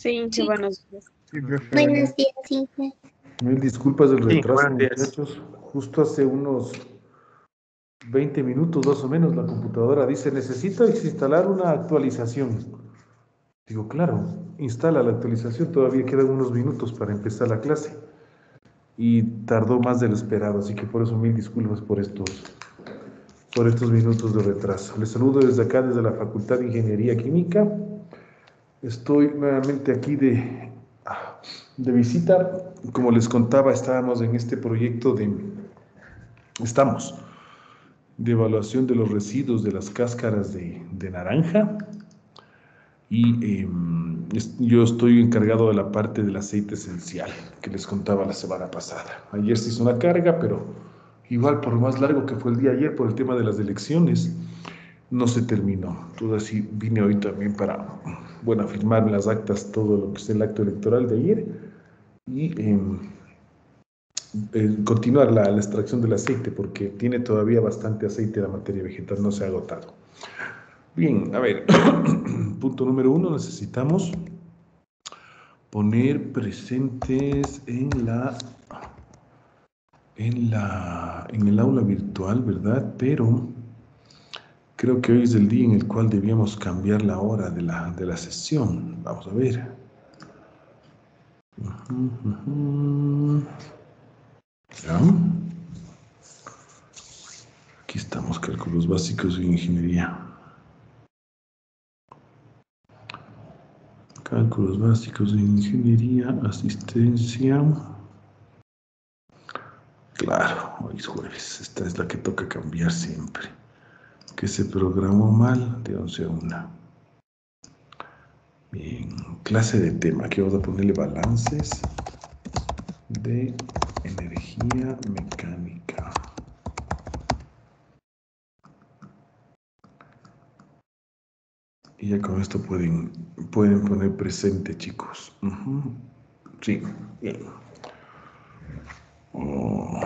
Sí, sí, buenos días. Sí, buenos días, sí. Mil disculpas del retraso, muchachos. Justo hace unos 20 minutos más o menos la computadora dice, necesita instalar una actualización. Digo, claro, instala la actualización, todavía quedan unos minutos para empezar la clase. Y tardó más de lo esperado, así que por eso mil disculpas por estos minutos de retraso. Les saludo desde acá, desde la Facultad de Ingeniería Química. Estoy nuevamente aquí de visita. Como les contaba, estábamos en este proyecto de evaluación de los residuos de las cáscaras de naranja. Y yo estoy encargado de la parte del aceite esencial que les contaba la semana pasada. Ayer se hizo una carga, pero igual por más largo que fue el día ayer por el tema de las elecciones, no se terminó. Entonces sí vine hoy también para, bueno, firmar las actas, todo lo que es el acto electoral de ayer y continuar la extracción del aceite porque tiene todavía bastante aceite la materia vegetal, no se ha agotado. Bien, a ver, punto número 1, necesitamos poner presentes en el aula virtual, ¿verdad? Pero creo que hoy es el día en el cual debíamos cambiar la hora de la sesión. Vamos a ver. ¿Ya? Aquí estamos, cálculos básicos en ingeniería. Cálculos básicos en ingeniería, asistencia. Claro, hoy es jueves. Esta es la que toca cambiar siempre. Que se programó mal de 11 a 1. Bien, clase de tema. Aquí vamos a ponerle balances de energía mecánica. Y ya con esto pueden poner presente, chicos. Uh-huh. Sí, bien. Oh.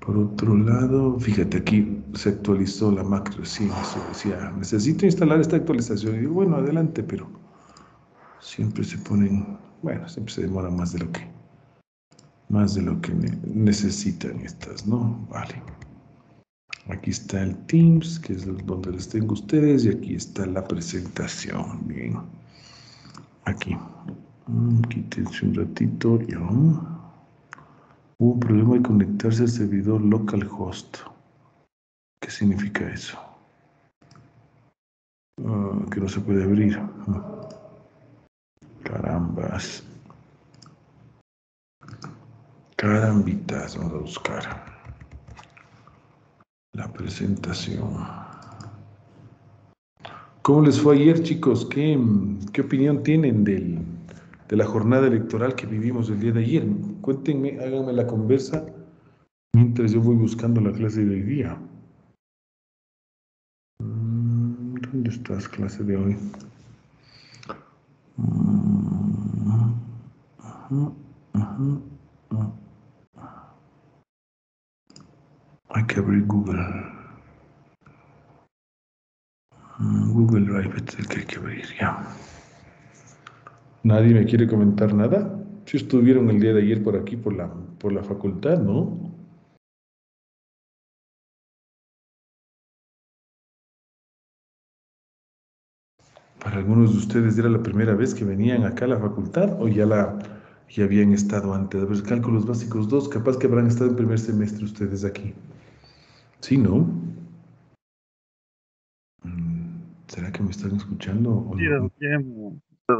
Por otro lado, fíjate, aquí se actualizó la macro, sí, se decía, necesito instalar esta actualización. Y digo, bueno, adelante, pero siempre se ponen, bueno, siempre se demora más de lo que necesitan estas, ¿no? Vale. Aquí está el Teams, que es donde les tengo ustedes, y aquí está la presentación, bien. Aquí. Quítense un ratito, ya. Hubo un problema de conectarse al servidor localhost. ¿Qué significa eso? Que no se puede abrir. Carambas. Carambitas, vamos a buscar. La presentación. ¿Cómo les fue ayer, chicos? ¿Qué opinión tienen de la jornada electoral que vivimos el día de ayer? Cuéntenme, háganme la conversa mientras yo voy buscando la clase de hoy día. ¿Dónde estás, clase de hoy? Hay que abrir Google. Google Drive es el que hay que abrir, ya. ¿Nadie me quiere comentar nada? Si estuvieron el día de ayer por aquí, por la facultad, ¿no? Para algunos de ustedes era la primera vez que venían acá a la facultad o ya habían estado antes. A ver, cálculos básicos 2, capaz que habrán estado en primer semestre ustedes aquí. ¿Sí, no? ¿Será que me están escuchando o no?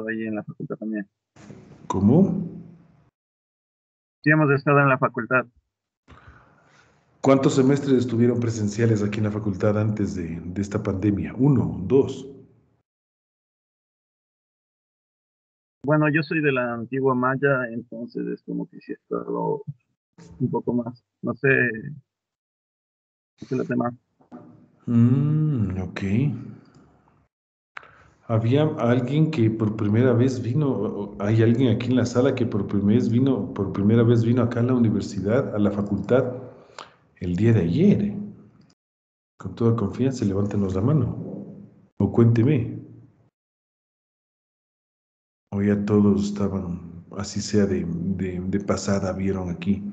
Ahí en la facultad también. ¿Cómo? Sí, hemos estado en la facultad. ¿Cuántos semestres estuvieron presenciales aquí en la facultad antes de esta pandemia? ¿1, 2? Bueno, yo soy de la antigua maya, entonces es como que sí he estado un poco más. No sé los demás. Ok. Había alguien que por primera vez vino, hay alguien aquí en la sala que por primera vez vino acá a la universidad, a la facultad, el día de ayer. Con toda confianza, levántenos la mano. O cuénteme. O ya todos estaban, así sea de pasada, vieron aquí.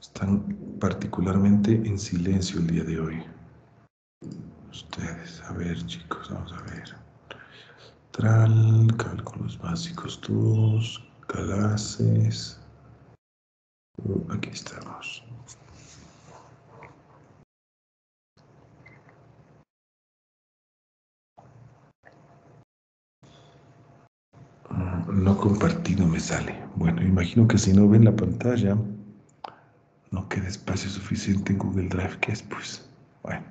Están particularmente en silencio el día de hoy. Ustedes, a ver chicos, vamos a ver. Cálculos básicos 2, clases. Aquí estamos. No compartido me sale. Bueno, imagino que si no ven la pantalla, no queda espacio suficiente en Google Drive, ¿qué es? Pues, bueno.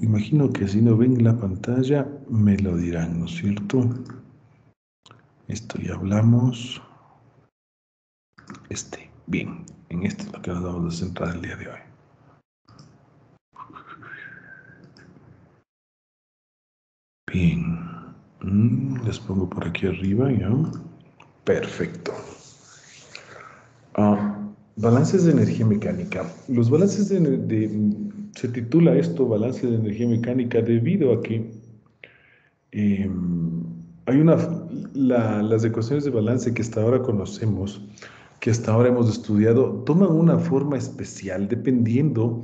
Imagino que si no ven la pantalla, me lo dirán, ¿no es cierto? Esto ya hablamos. Bien, en este es lo que nos vamos a centrar el día de hoy. Bien. Les pongo por aquí arriba, ¿ya? Perfecto. Balances de energía mecánica. Los balances se titula esto balance de energía mecánica debido a que hay las ecuaciones de balance que hasta ahora conocemos, que hasta ahora hemos estudiado, toman una forma especial dependiendo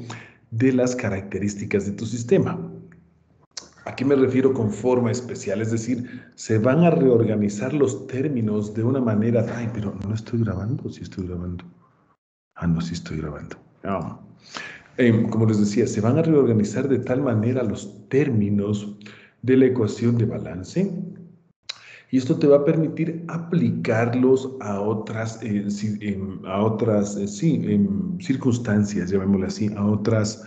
de las características de tu sistema. ¿A qué me refiero con forma especial? Es decir, se van a reorganizar los términos de una manera... Ay, pero ¿no estoy grabando? ¿Sí estoy grabando? Ah, no, sí estoy grabando. No. Como les decía, se van a reorganizar de tal manera los términos de la ecuación de balance. Y esto te va a permitir aplicarlos a otras, circunstancias, llamémosle así, a otras...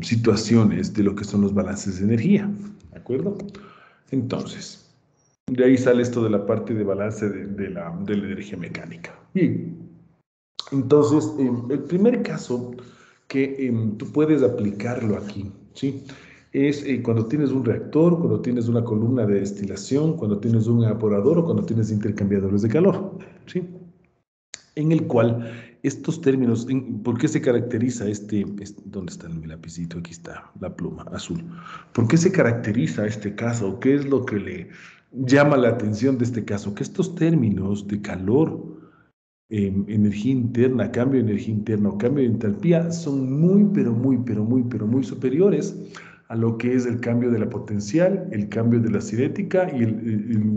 situaciones de lo que son los balances de energía, ¿de acuerdo? Entonces, de ahí sale esto de la parte de balance de la energía mecánica. Bien, entonces, el primer caso que tú puedes aplicarlo aquí, ¿sí? Es cuando tienes un reactor, cuando tienes una columna de destilación, cuando tienes un evaporador o cuando tienes intercambiadores de calor, ¿sí? En el cual... Estos términos, ¿por qué se caracteriza ¿dónde está mi lapicito? Aquí está, la pluma azul. ¿Por qué se caracteriza este caso? ¿Qué es lo que le llama la atención de este caso? Que estos términos de calor, energía interna, cambio de energía interna o cambio de entalpía son muy superiores a lo que es el cambio de la potencial, el cambio de la cinética y el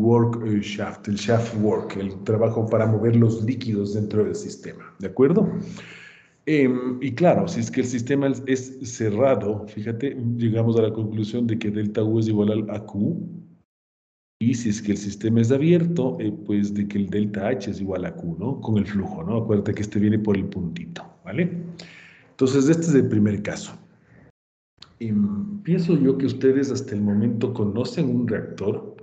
shaft work, el trabajo para mover los líquidos dentro del sistema, ¿de acuerdo? Y claro, si es que el sistema es cerrado, fíjate, llegamos a la conclusión de que delta U es igual a Q, y si es que el sistema es abierto, pues de que el delta H es igual a Q, ¿no? Con el flujo, ¿no? Acuérdate que este viene por el puntito, ¿vale? Entonces, este es el primer caso. Pienso yo que ustedes hasta el momento conocen un reactor.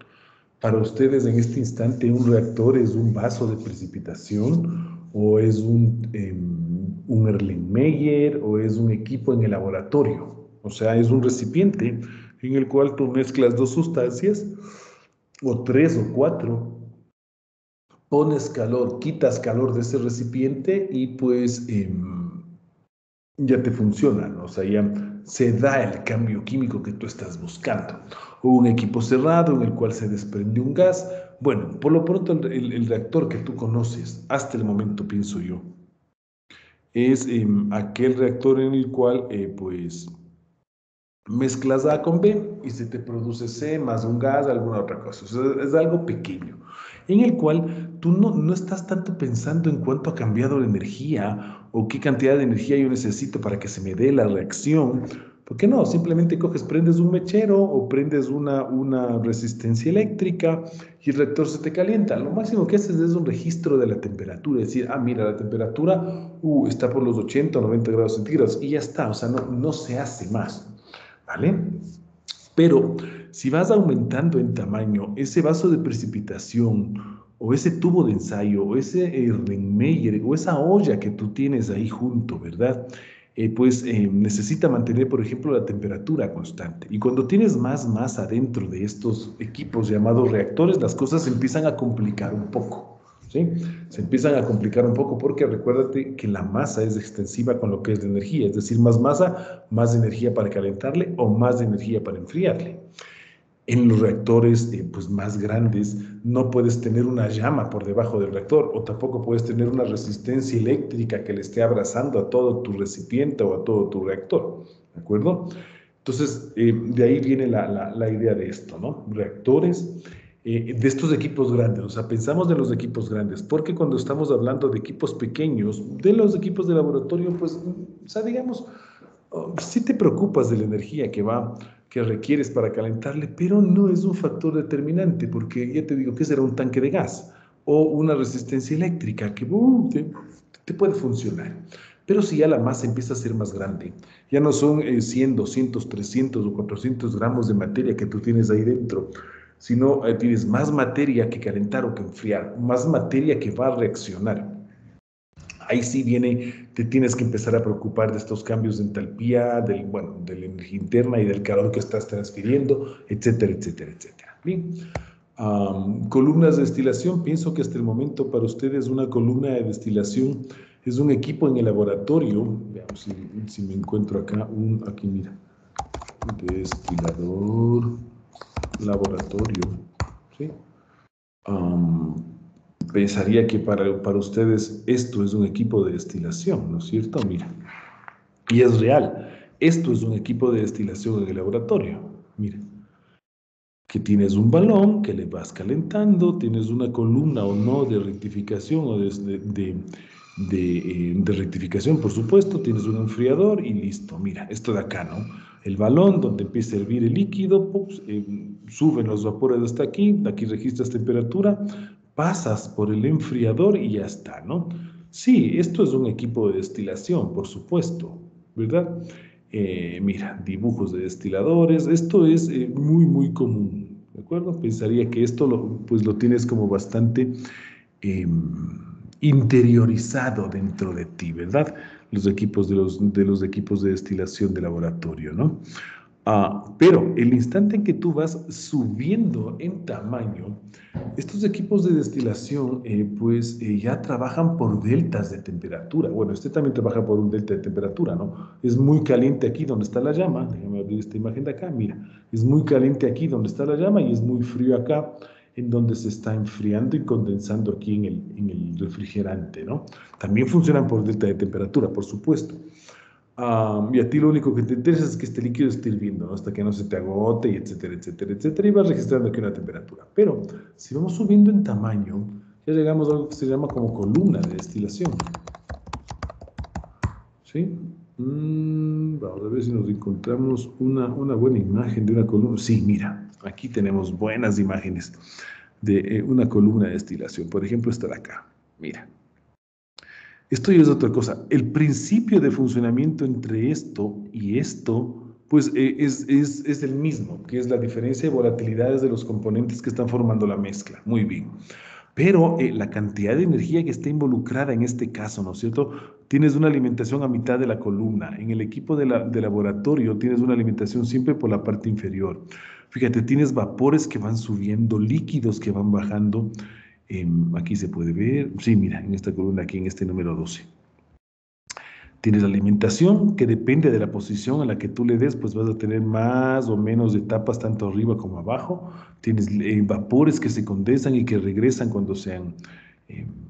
Para ustedes en este instante un reactor es un vaso de precipitación o es un Erlenmeyer o es un equipo en el laboratorio. O sea, es un recipiente en el cual tú mezclas dos sustancias o tres o cuatro, pones calor, quitas calor de ese recipiente y pues ya te funciona, ¿no? O sea, ya... se da el cambio químico que tú estás buscando. O un equipo cerrado en el cual se desprende un gas. Bueno, por lo pronto el reactor que tú conoces, hasta el momento pienso yo, es aquel reactor en el cual pues mezclas A con B y se te produce C más un gas, alguna otra cosa. O sea, es algo pequeño, en el cual tú no estás tanto pensando en cuánto ha cambiado la energía o qué cantidad de energía yo necesito para que se me dé la reacción. ¿Por qué no? Simplemente coges, prendes un mechero o prendes una resistencia eléctrica y el reactor se te calienta. Lo máximo que haces es un registro de la temperatura, es decir, ah, mira, la temperatura está por los 80 o 90 grados centígrados y ya está, o sea, no se hace más, ¿vale? Pero si vas aumentando en tamaño, ese vaso de precipitación o ese tubo de ensayo o ese Erlenmeyer o esa olla que tú tienes ahí junto, ¿verdad? Pues necesita mantener, por ejemplo, la temperatura constante. Y cuando tienes más masa dentro de estos equipos llamados reactores, las cosas empiezan a complicar un poco, ¿sí? Se empiezan a complicar un poco porque recuérdate que la masa es extensiva con lo que es la energía, es decir, más masa, más energía para calentarle o más energía para enfriarle. En los reactores pues más grandes no puedes tener una llama por debajo del reactor o tampoco puedes tener una resistencia eléctrica que le esté abrazando a todo tu recipiente o a todo tu reactor, ¿de acuerdo? Entonces, de ahí viene la idea de esto, ¿no? Reactores, de estos equipos grandes, o sea, pensamos de los equipos grandes, porque cuando estamos hablando de equipos pequeños, de los equipos de laboratorio, pues, o sea, digamos, sí te preocupas de la energía que requieres para calentarle, pero no es un factor determinante, porque ya te digo que será un tanque de gas o una resistencia eléctrica que te puede funcionar. Pero si ya la masa empieza a ser más grande, ya no son 100, 200, 300 o 400 gramos de materia que tú tienes ahí dentro, sino tienes más materia que calentar o que enfriar, más materia que va a reaccionar. Ahí sí viene, te tienes que empezar a preocupar de estos cambios de entalpía, de la energía interna y del calor que estás transfiriendo, etcétera, etcétera, etcétera. Bien, columnas de destilación, pienso que hasta el momento para ustedes una columna de destilación es un equipo en el laboratorio, veamos si me encuentro acá, aquí mira, destilador, laboratorio, ¿sí? Pensaría que para ustedes esto es un equipo de destilación, ¿no es cierto? Mira, y es real. Esto es un equipo de destilación en el laboratorio. Mira, que tienes un balón que le vas calentando, tienes una columna o no de rectificación o de rectificación, por supuesto, tienes un enfriador y listo. Mira, esto de acá, ¿no? El balón donde empieza a hervir el líquido, suben los vapores hasta aquí, aquí registras temperatura, pasas por el enfriador y ya está, ¿no? Sí, esto es un equipo de destilación, por supuesto, ¿verdad? Mira, dibujos de destiladores, esto es muy, muy común, ¿de acuerdo? Pensaría que esto lo tienes como bastante interiorizado dentro de ti, ¿verdad? Los equipos de los equipos de destilación de laboratorio, ¿no? Pero el instante en que tú vas subiendo en tamaño, estos equipos de destilación ya trabajan por deltas de temperatura. Bueno, este también trabaja por un delta de temperatura, ¿no? Es muy caliente aquí donde está la llama. Déjame abrir esta imagen de acá, mira. Es muy caliente aquí donde está la llama y es muy frío acá en donde se está enfriando y condensando aquí en el refrigerante, ¿no? También funcionan por delta de temperatura, por supuesto. Y a ti lo único que te interesa es que este líquido esté hirviendo, ¿no? Hasta que no se te agote, y etcétera, etcétera, etcétera, y vas registrando aquí una temperatura. Pero si vamos subiendo en tamaño, ya llegamos a algo que se llama como columna de destilación. ¿Sí? Vamos a ver si nos encontramos una buena imagen de una columna. Sí, mira, aquí tenemos buenas imágenes de una columna de destilación. Por ejemplo, esta de acá, mira. Esto ya es otra cosa. El principio de funcionamiento entre esto y esto, pues es el mismo, que es la diferencia de volatilidades de los componentes que están formando la mezcla. Muy bien. Pero la cantidad de energía que está involucrada en este caso, ¿no es cierto? Tienes una alimentación a mitad de la columna. En el equipo de laboratorio tienes una alimentación siempre por la parte inferior. Fíjate, tienes vapores que van subiendo, líquidos que van bajando. Aquí se puede ver, sí, mira, en esta columna, aquí en este número 12. Tienes la alimentación, que depende de la posición a la que tú le des, pues vas a tener más o menos etapas, tanto arriba como abajo. Tienes vapores que se condensan y que regresan cuando sean...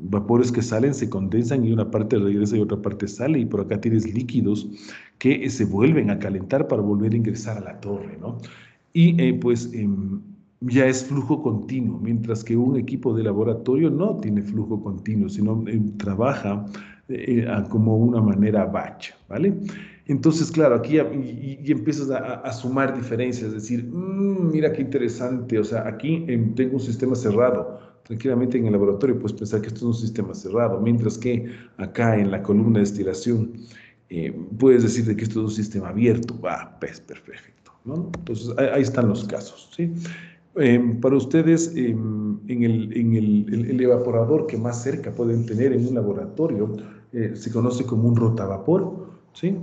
vapores que salen, se condensan y una parte regresa y otra parte sale, y por acá tienes líquidos que se vuelven a calentar para volver a ingresar a la torre, ¿no? Y ya es flujo continuo, mientras que un equipo de laboratorio no tiene flujo continuo, sino trabaja como una manera batch, ¿vale? Entonces, claro, aquí ya empiezas a sumar diferencias, es decir, mira qué interesante, o sea, aquí tengo un sistema cerrado, tranquilamente en el laboratorio puedes pensar que esto es un sistema cerrado, mientras que acá en la columna de destilación puedes decir de que esto es un sistema abierto, pues perfecto, ¿no? Entonces, ahí están los casos, ¿sí? Para ustedes, en el evaporador que más cerca pueden tener en un laboratorio, se conoce como un rotavapor, ¿sí?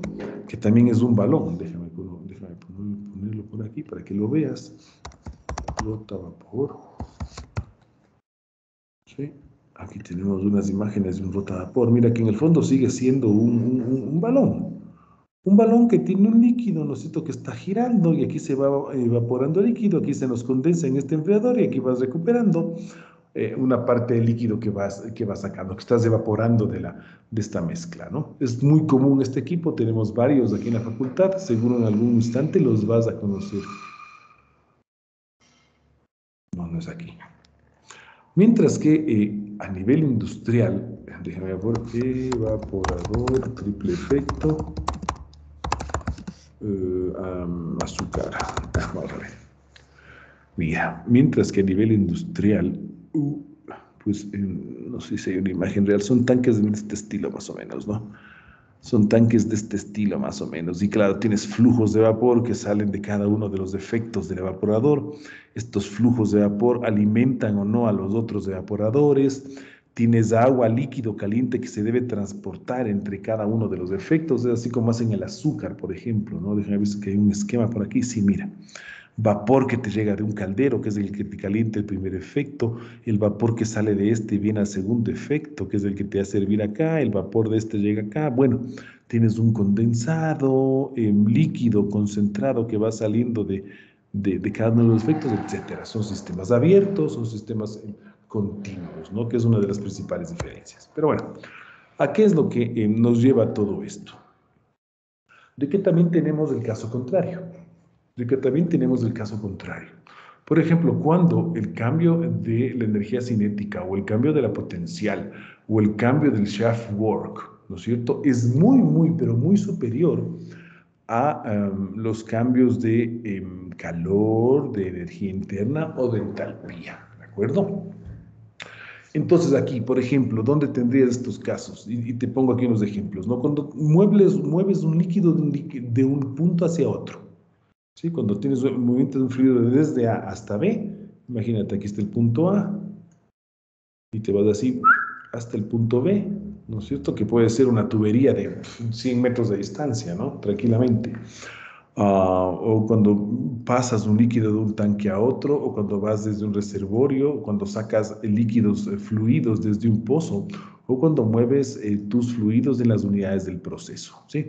Que también es un balón. Déjame ponerlo por aquí para que lo veas. Rotavapor. ¿Sí? Aquí tenemos unas imágenes de un rotador. Mira que en el fondo sigue siendo un balón. Un balón que tiene un líquido, ¿no es cierto?, que está girando y aquí se va evaporando el líquido, aquí se nos condensa en este enfriador y aquí vas recuperando una parte del líquido que vas sacando, que estás evaporando de esta mezcla, ¿no? Es muy común este equipo, tenemos varios aquí en la facultad, seguro en algún instante los vas a conocer. No, no es aquí. Mientras que a nivel industrial, déjame ver, evaporador, triple efecto, azúcar. Mira, mientras que a nivel industrial, pues no sé si hay una imagen real, son tanques de este estilo más o menos, ¿no? Son tanques de este estilo más o menos. Y claro, tienes flujos de vapor que salen de cada uno de los efectos del evaporador. Estos flujos de vapor alimentan o no a los otros evaporadores. Tienes agua, líquido, caliente que se debe transportar entre cada uno de los efectos. Es así como hacen el azúcar, por ejemplo, ¿no? Déjame ver que hay un esquema por aquí. Sí, mira. Vapor que te llega de un caldero, que es el que te calienta el primer efecto. El vapor que sale de este viene al segundo efecto, que es el que te hace hervir acá. El vapor de este llega acá. Bueno, tienes un condensado, líquido concentrado que va saliendo de cada uno de los efectos, etcétera. Son sistemas abiertos, son sistemas continuos, ¿no? Que es una de las principales diferencias. Pero bueno, ¿a qué es lo que nos lleva todo esto? De que también tenemos el caso contrario. Por ejemplo, cuando el cambio de la energía cinética o el cambio de la potencial o el cambio del shaft work, ¿no es cierto?, es muy superior a los cambios de calor, de energía interna o de entalpía, ¿de acuerdo? Entonces aquí, por ejemplo, ¿dónde tendrías estos casos? Y te pongo aquí unos ejemplos, ¿no? Cuando mueves un líquido de un punto hacia otro, ¿sí? Cuando tienes el movimiento de un fluido desde A hasta B, imagínate, aquí está el punto A, y te vas así hasta el punto B, ¿no es cierto? Que puede ser una tubería de 100 metros de distancia, ¿no? Tranquilamente. O cuando pasas un líquido de un tanque a otro, o cuando vas desde un reservorio, o cuando sacas líquidos fluidos desde un pozo, o cuando mueves tus fluidos de las unidades del proceso, ¿sí?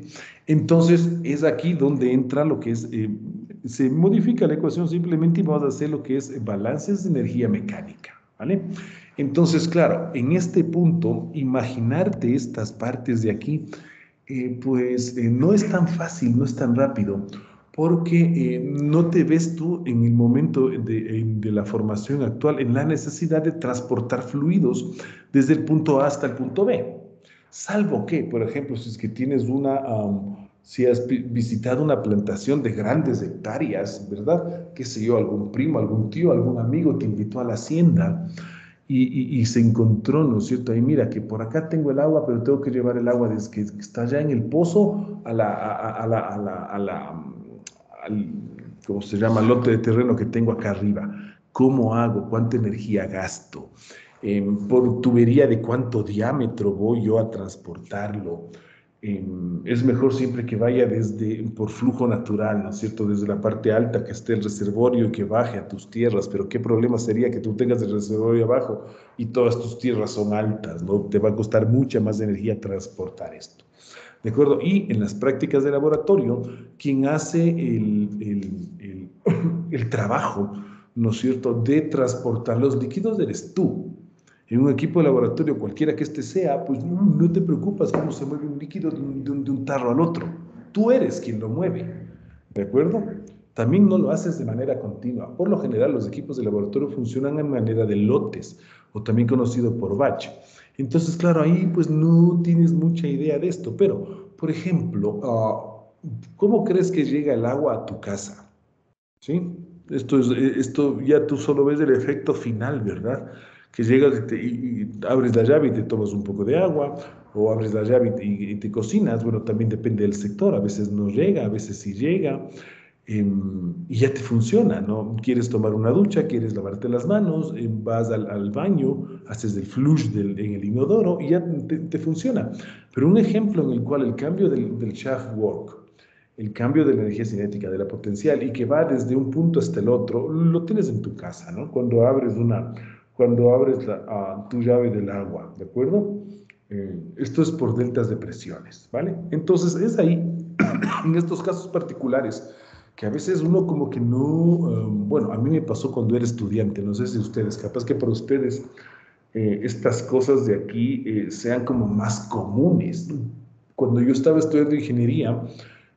Entonces, es aquí donde entra lo que es, se modifica la ecuación simplemente y vamos a hacer lo que es balances de energía mecánica, ¿vale? Entonces, claro, en este punto, imaginarte estas partes de aquí, no es tan fácil, no es tan rápido, porque no te ves tú en el momento de la formación actual en la necesidad de transportar fluidos desde el punto A hasta el punto B. Salvo que, por ejemplo, si es que tienes si has visitado una plantación de grandes hectáreas, ¿verdad? Qué sé yo, algún primo, algún tío, algún amigo te invitó a la hacienda. Y se encontró, ¿no es cierto? Ahí mira que por acá tengo el agua, pero tengo que llevar el agua desde que está allá en el pozo ¿cómo se llama? El lote de terreno que tengo acá arriba. ¿Cómo hago? ¿Cuánta energía gasto? ¿Por tubería de cuánto diámetro voy yo a transportarlo? Es mejor siempre que vaya por flujo natural, ¿no es cierto?, desde la parte alta que esté el reservorio y que baje a tus tierras, pero qué problema sería que tú tengas el reservorio abajo y todas tus tierras son altas, ¿no? Te va a costar mucha más energía transportar esto, ¿de acuerdo? Y en las prácticas de laboratorio, quien hace el trabajo, ¿no es cierto?, de transportar los líquidos eres tú. En un equipo de laboratorio, cualquiera que este sea, pues no te preocupas cómo se mueve un líquido de un tarro al otro. Tú eres quien lo mueve, ¿de acuerdo? También no lo haces de manera continua. Por lo general, los equipos de laboratorio funcionan en manera de lotes, o también conocido por batch. Entonces, claro, ahí pues no tienes mucha idea de esto. Pero, por ejemplo, ¿cómo crees que llega el agua a tu casa? ¿Sí? Esto ya tú solo ves el efecto final, ¿verdad?, que llegas y abres la llave y te tomas un poco de agua, o abres la llave y te cocinas. Bueno, también depende del sector, a veces no llega, a veces sí llega, y ya te funciona, ¿no? Quieres tomar una ducha, quieres lavarte las manos, vas al baño, haces el flush en el inodoro y ya te funciona. Pero un ejemplo en el cual el cambio del shaft work, el cambio de la energía cinética, de la potencial, y que va desde un punto hasta el otro, lo tienes en tu casa, ¿no? Cuando abres una cuando abres tu llave del agua, ¿de acuerdo? Esto es por deltas de presiones, ¿vale? Entonces, es ahí, en estos casos particulares, que a veces uno como que no... bueno, a mí me pasó cuando era estudiante, no sé si ustedes, capaz que para ustedes estas cosas de aquí sean como más comunes. Cuando yo estaba estudiando ingeniería,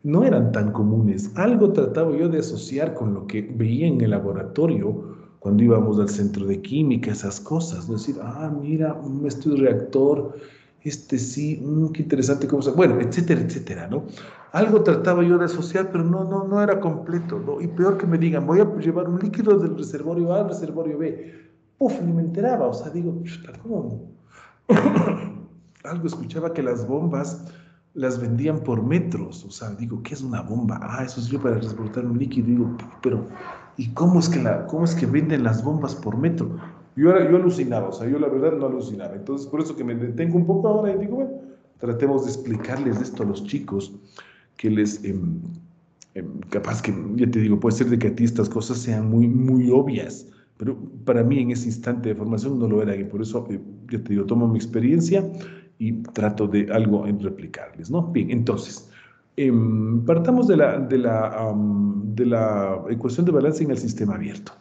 no eran tan comunes. Algo trataba yo de asociar con lo que veía en el laboratorio cuando íbamos al centro de química, esas cosas, ¿no? Es decir, ah, mira, este reactor, este sí, qué interesante cómo se... Bueno, etcétera, etcétera, ¿no? Algo trataba yo de asociar, pero no era completo, ¿no? Y peor que me digan, voy a llevar un líquido del reservorio A al reservorio B. Puf, ni me enteraba, o sea, digo, ¿cómo? Algo escuchaba que las bombas las vendían por metros, o sea, digo, ¿qué es una bomba? Ah, eso sirve para transportar un líquido, digo, pero... ¿Y cómo es que venden las bombas por metro? Yo alucinaba, o sea, yo la verdad no alucinaba. Entonces, por eso que me detengo un poco ahora y digo, bueno, tratemos de explicarles esto a los chicos, que les, capaz que, ya te digo, puede ser de que a ti estas cosas sean muy, muy obvias, pero para mí en ese instante de formación no lo era, y por eso, ya te digo, tomo mi experiencia y trato de algo en replicarles, ¿no? Bien, entonces... partamos de la ecuación de balance en el sistema abierto.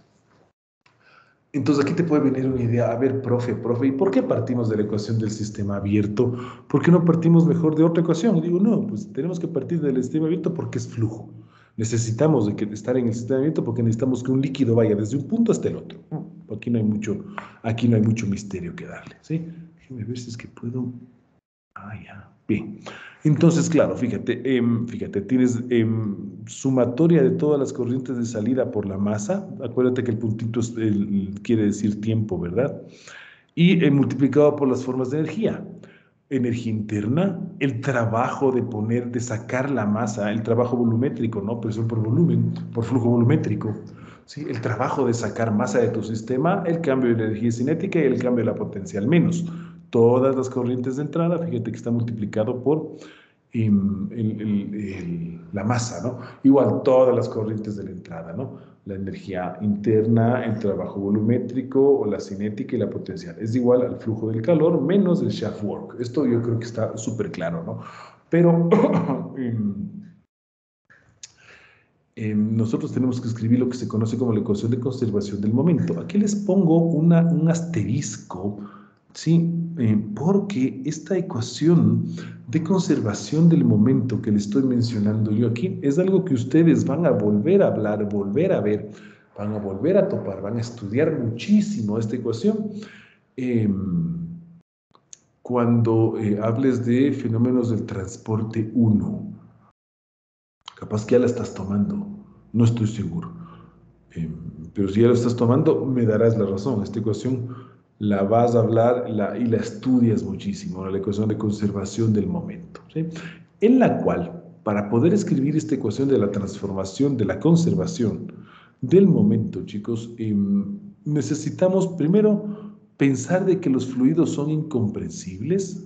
Entonces, aquí te puede venir una idea. A ver, profe, ¿y por qué partimos de la ecuación del sistema abierto? ¿Por qué no partimos mejor de otra ecuación? Y digo, no, pues tenemos que partir del sistema abierto porque es flujo. Necesitamos estar en el sistema abierto porque necesitamos que un líquido vaya desde un punto hasta el otro. Aquí no hay mucho misterio que darle, ¿sí? Déjeme ver si es que puedo... Ah, ya. Bien. Entonces, claro, fíjate, tienes sumatoria de todas las corrientes de salida por la masa. Acuérdate que el puntito es quiere decir tiempo, ¿verdad? Y multiplicado por las formas de energía. Energía interna, el trabajo de sacar la masa, el trabajo volumétrico, ¿no? Presión por volumen, por flujo volumétrico. ¿Sí? El trabajo de sacar masa de tu sistema, el cambio de energía cinética y el cambio de la potencial menos. Todas las corrientes de entrada, fíjate que está multiplicado por la masa, ¿no? Igual todas las corrientes de la entrada, ¿no? La energía interna, el trabajo volumétrico, o la cinética y la potencial. Es igual al flujo del calor menos el shaft work. Esto yo creo que está súper claro, ¿no? Pero nosotros tenemos que escribir lo que se conoce como la ecuación de conservación del momento. Aquí les pongo un asterisco. Sí, porque esta ecuación de conservación del momento que le estoy mencionando yo aquí es algo que ustedes van a volver a hablar, volver a ver, van a volver a topar, van a estudiar muchísimo esta ecuación. Cuando hables de fenómenos del transporte 1, capaz que ya la estás tomando, no estoy seguro. Pero si ya lo estás tomando, me darás la razón, esta ecuación... la vas a hablar y la estudias muchísimo, ¿no? La ecuación de conservación del momento, ¿sí? En la cual, para poder escribir esta ecuación de la transformación, de la conservación del momento, chicos, necesitamos primero pensar de que los fluidos son incomprensibles,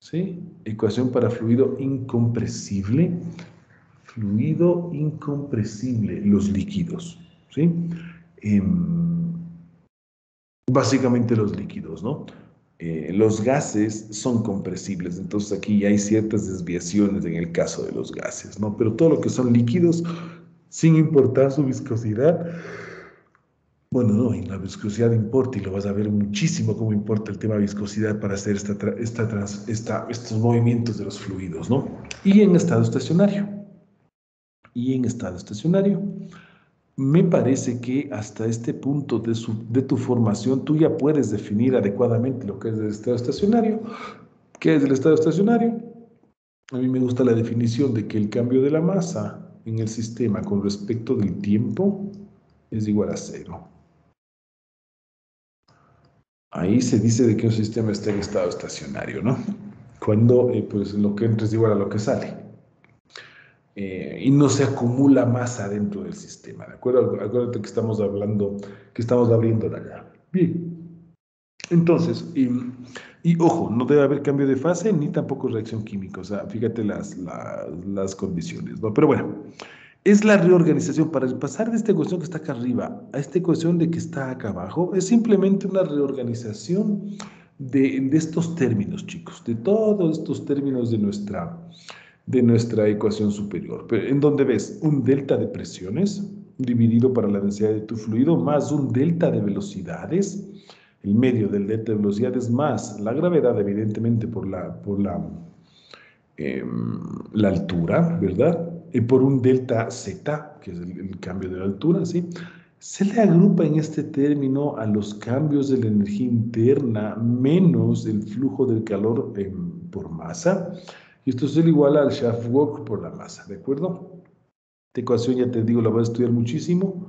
¿sí? Ecuación para fluido incompresible, los líquidos, ¿sí? Básicamente los líquidos, ¿no? Los gases son compresibles, entonces aquí ya hay ciertas desviaciones en el caso de los gases, ¿no? Pero todo lo que son líquidos, sin importar su viscosidad, bueno, no, y la viscosidad importa y lo vas a ver muchísimo cómo importa el tema de viscosidad para hacer estos movimientos de los fluidos, ¿no? Y en estado estacionario. Me parece que hasta este punto de tu formación tú ya puedes definir adecuadamente lo que es el estado estacionario. ¿Qué es el estado estacionario? A mí me gusta la definición de que el cambio de la masa en el sistema con respecto del tiempo es igual a cero. Ahí se dice de que un sistema está en estado estacionario, ¿no? Cuando pues lo que entra es igual a lo que sale. Y no se acumula masa dentro del sistema, ¿de acuerdo? Acuérdate que estamos hablando, que estamos abriendo la llave. Bien. Entonces, y ojo, no debe haber cambio de fase ni tampoco reacción química, o sea, fíjate las condiciones, ¿no? Pero bueno, Es la reorganización. Para pasar de esta ecuación que está acá arriba a esta ecuación de que está acá abajo, es simplemente una reorganización de estos términos, chicos, de todos estos términos de nuestra ecuación superior. Pero en donde ves un delta de presiones dividido para la densidad de tu fluido más un delta de velocidades, el medio del delta de velocidades más la gravedad, evidentemente, por la altura, ¿verdad? Y por un delta z, que es el cambio de la altura, ¿sí? Se le agrupa en este término a los cambios de la energía interna menos el flujo del calor por masa. Y esto es igual al shaft work por la masa, ¿de acuerdo? Esta ecuación, ya te digo, la vas a estudiar muchísimo.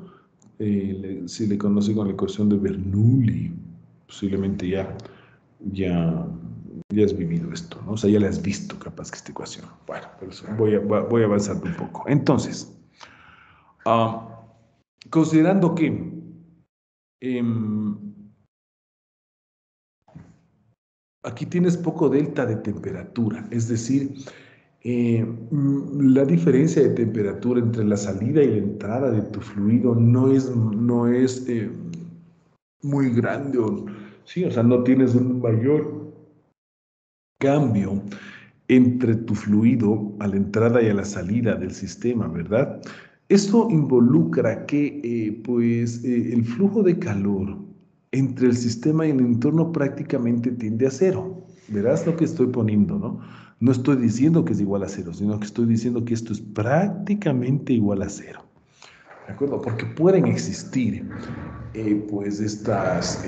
Se le conoce con la ecuación de Bernoulli. Posiblemente ya has vivido esto, ¿no? O sea, ya la has visto, capaz, que esta ecuación. Bueno, pero eso, voy a avanzar un poco. Entonces, considerando que aquí tienes poco delta de temperatura, es decir, la diferencia de temperatura entre la salida y la entrada de tu fluido no es muy grande, ¿sí? O sea, no tienes un mayor cambio entre tu fluido a la entrada y a la salida del sistema, ¿verdad? Esto involucra que el flujo de calor entre el sistema y el entorno prácticamente tiende a cero. Verás lo que estoy poniendo, ¿no? No estoy diciendo que es igual a cero, sino que estoy diciendo que esto es prácticamente igual a cero. ¿De acuerdo? Porque pueden existir, estas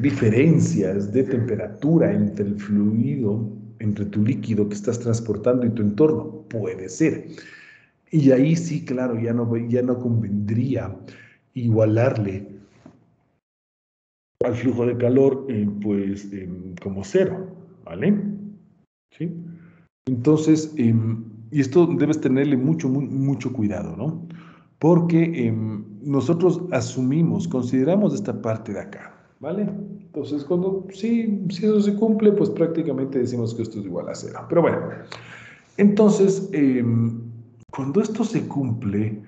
diferencias de temperatura entre el fluido, entre tu líquido que estás transportando y tu entorno. Puede ser. Y ahí sí, claro, ya no convendría igualarle al flujo de calor, como cero, ¿vale? ¿Sí? Entonces, y esto debes tenerle mucho cuidado, ¿no? Porque nosotros consideramos esta parte de acá, ¿vale? Entonces, si eso se cumple, pues prácticamente decimos que esto es igual a cero. Pero bueno, entonces, cuando esto se cumple,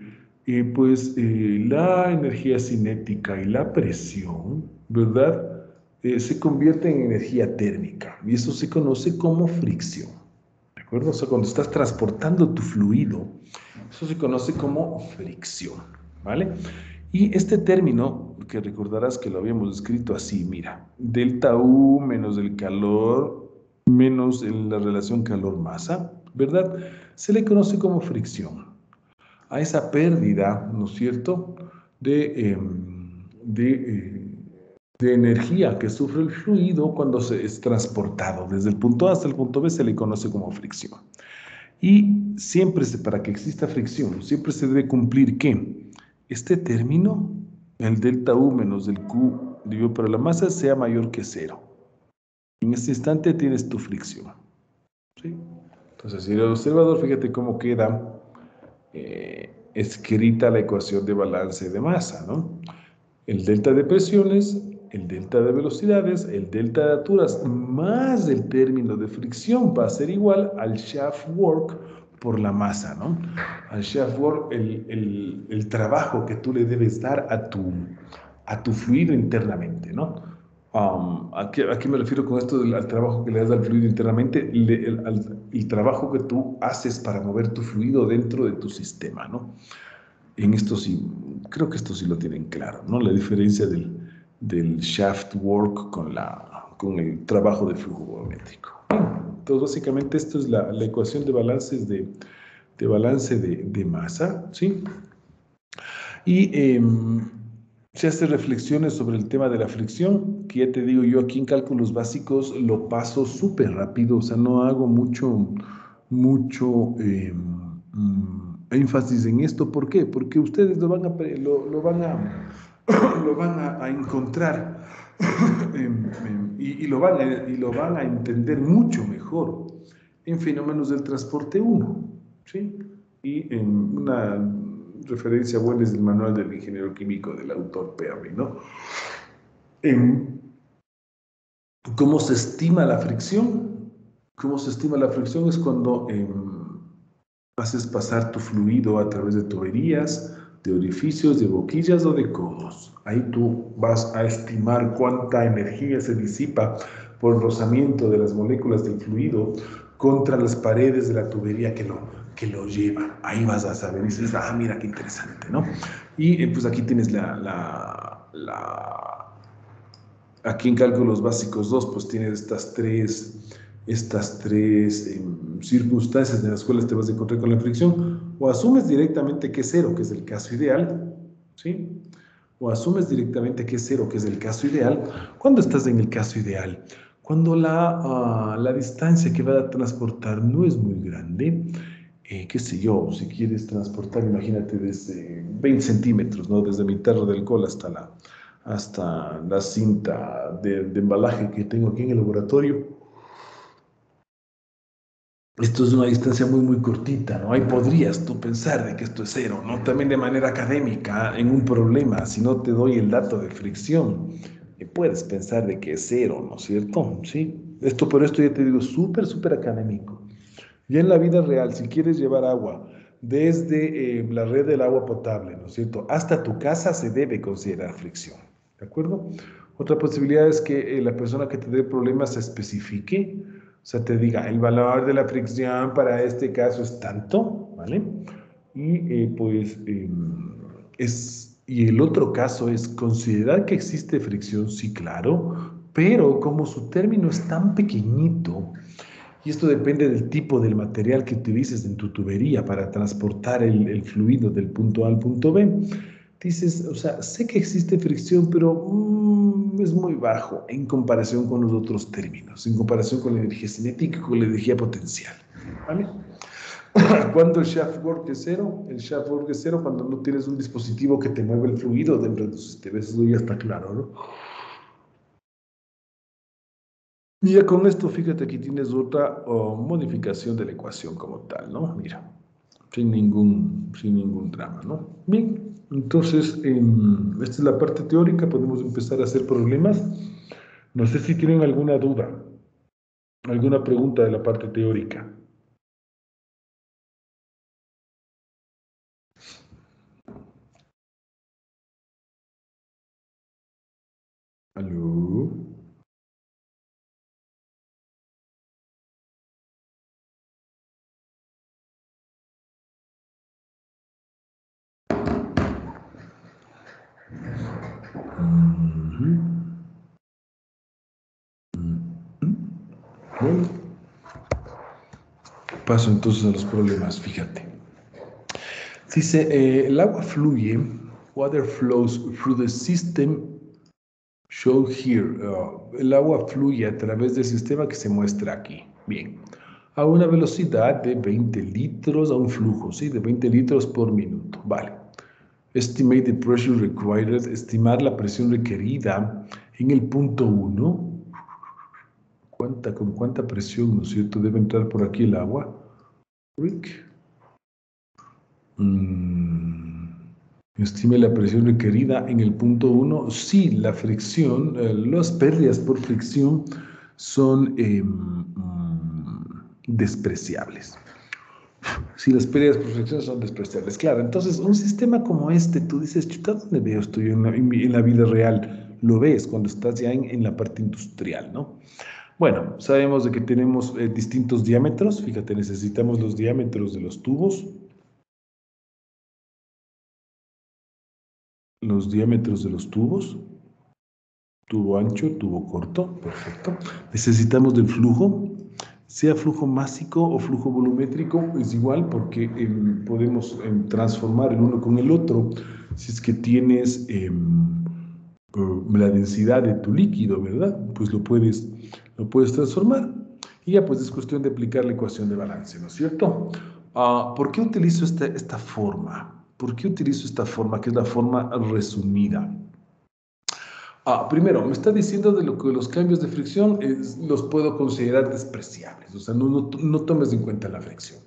la energía cinética y la presión, ¿verdad? Se convierte en energía térmica, y eso se conoce como fricción, ¿de acuerdo? O sea, cuando estás transportando tu fluido, eso se conoce como fricción, ¿vale? Y este término, que recordarás que lo habíamos escrito así, mira, delta U menos el calor, menos la relación calor-masa, ¿verdad? Se le conoce como fricción. A esa pérdida, ¿no es cierto?, de energía que sufre el fluido cuando es transportado desde el punto A hasta el punto B, se le conoce como fricción. Y siempre, para que exista fricción, siempre se debe cumplir que este término, el delta U menos el Q dividido por la masa, sea mayor que cero. En este instante tienes tu fricción, ¿sí? Entonces, si el observador, fíjate cómo queda escrita la ecuación de balance de masa, ¿no? El delta de presiones, el delta de velocidades, el delta de alturas, más el término de fricción, va a ser igual al shaft work por la masa, ¿no? Al shaft work, el trabajo que tú le debes dar a tu fluido internamente, ¿no? ¿A qué me refiero con esto al trabajo que le das al fluido internamente? El trabajo que tú haces para mover tu fluido dentro de tu sistema, ¿no? En esto sí, creo que esto sí lo tienen claro, ¿no? La diferencia del shaft work con el trabajo de flujo volumétrico. Entonces, básicamente, esto es la ecuación de balances de balance de masa, ¿sí? Y se hace reflexiones sobre el tema de la fricción, que ya te digo, yo aquí en cálculos básicos lo paso súper rápido, o sea, no hago mucho énfasis en esto. ¿Por qué? Porque ustedes lo van a encontrar y lo van a entender mucho mejor en fenómenos del transporte 1, ¿sí? Y en una referencia buena es el manual del ingeniero químico del autor Perry, ¿no? ¿Cómo se estima la fricción? ¿Cómo se estima la fricción? Es cuando haces pasar tu fluido a través de tuberías, de orificios, de boquillas o de conos. Ahí tú vas a estimar cuánta energía se disipa por el rozamiento de las moléculas del fluido contra las paredes de la tubería que lo lleva. Ahí vas a saber, y dices, ah, mira qué interesante, ¿no? Y pues aquí tienes aquí en Cálculos Básicos 2, pues tienes estas tres circunstancias en las cuales te vas a encontrar con la fricción. O asumes directamente que es cero, que es el caso ideal, ¿sí? ¿Cuándo estás en el caso ideal? Cuando la distancia que va a transportar no es muy grande, qué sé yo, si quieres transportar, imagínate, desde 20 centímetros, ¿no? Desde mi tarro de alcohol hasta la cinta de embalaje que tengo aquí en el laboratorio. Esto es una distancia muy, muy cortita, ¿no? Ahí podrías tú pensar de que esto es cero, ¿no? También de manera académica, en un problema, si no te doy el dato de fricción, puedes pensar de que es cero, ¿no es cierto? Sí, pero esto ya te digo, súper, súper académico. Y en la vida real, si quieres llevar agua desde la red del agua potable, ¿no es cierto?, hasta tu casa, se debe considerar fricción, ¿de acuerdo? Otra posibilidad es que la persona que te dé problemas se especifique. O sea, te diga, el valor de la fricción para este caso es tanto, ¿vale? Y y el otro caso es considerar que existe fricción, sí, claro, pero como su término es tan pequeñito, y esto depende del tipo del material que utilices en tu tubería para transportar el fluido del punto A al punto B, dices, o sea, sé que existe fricción, pero es muy bajo en comparación con los otros términos, en comparación con la energía cinética, con la energía potencial, ¿vale? Cuando el shaft work es cero, cuando no tienes un dispositivo que te mueva el fluido dentro de tu sistema, eso ya está claro, ¿no? Y ya con esto, fíjate, aquí tienes otra modificación de la ecuación como tal, ¿no? Mira, sin ningún drama, ¿no? Bien. Entonces, esta es la parte teórica, podemos empezar a hacer problemas. No sé si tienen alguna duda, alguna pregunta de la parte teórica. ¿Aló? Bueno, paso entonces a los problemas, fíjate. Dice, el agua fluye, water flows through the system shown here. El agua fluye a través del sistema que se muestra aquí. Bien, a una velocidad de 20 litros, a un flujo, ¿sí? De 20 litros por minuto, vale. Estimate the pressure required, estimar la presión requerida en el punto 1. ¿Con cuánta presión, no es cierto?, debe entrar por aquí el agua. Estime la presión requerida en el punto 1. Sí, la fricción, las pérdidas por fricción son despreciables. Si las pérdidas por fricción son despreciables, claro. Entonces, un sistema como este, tú dices, chuta, ¿dónde veo esto yo en la vida real? Lo ves cuando estás ya en la parte industrial, ¿no? Bueno, sabemos de que tenemos distintos diámetros. Fíjate, necesitamos los diámetros de los tubos. Tubo ancho, tubo corto, perfecto. Necesitamos del flujo. Sea flujo másico o flujo volumétrico, es igual porque podemos transformar el uno con el otro. Si es que tienes la densidad de tu líquido, ¿verdad? Pues lo puedes transformar. Y ya pues es cuestión de aplicar la ecuación de balance, ¿no es cierto? ¿Por qué utilizo esta forma? Que es la forma resumida. Primero, me está diciendo de lo que los cambios de fricción los puedo considerar despreciables. O sea, no tomes en cuenta la fricción.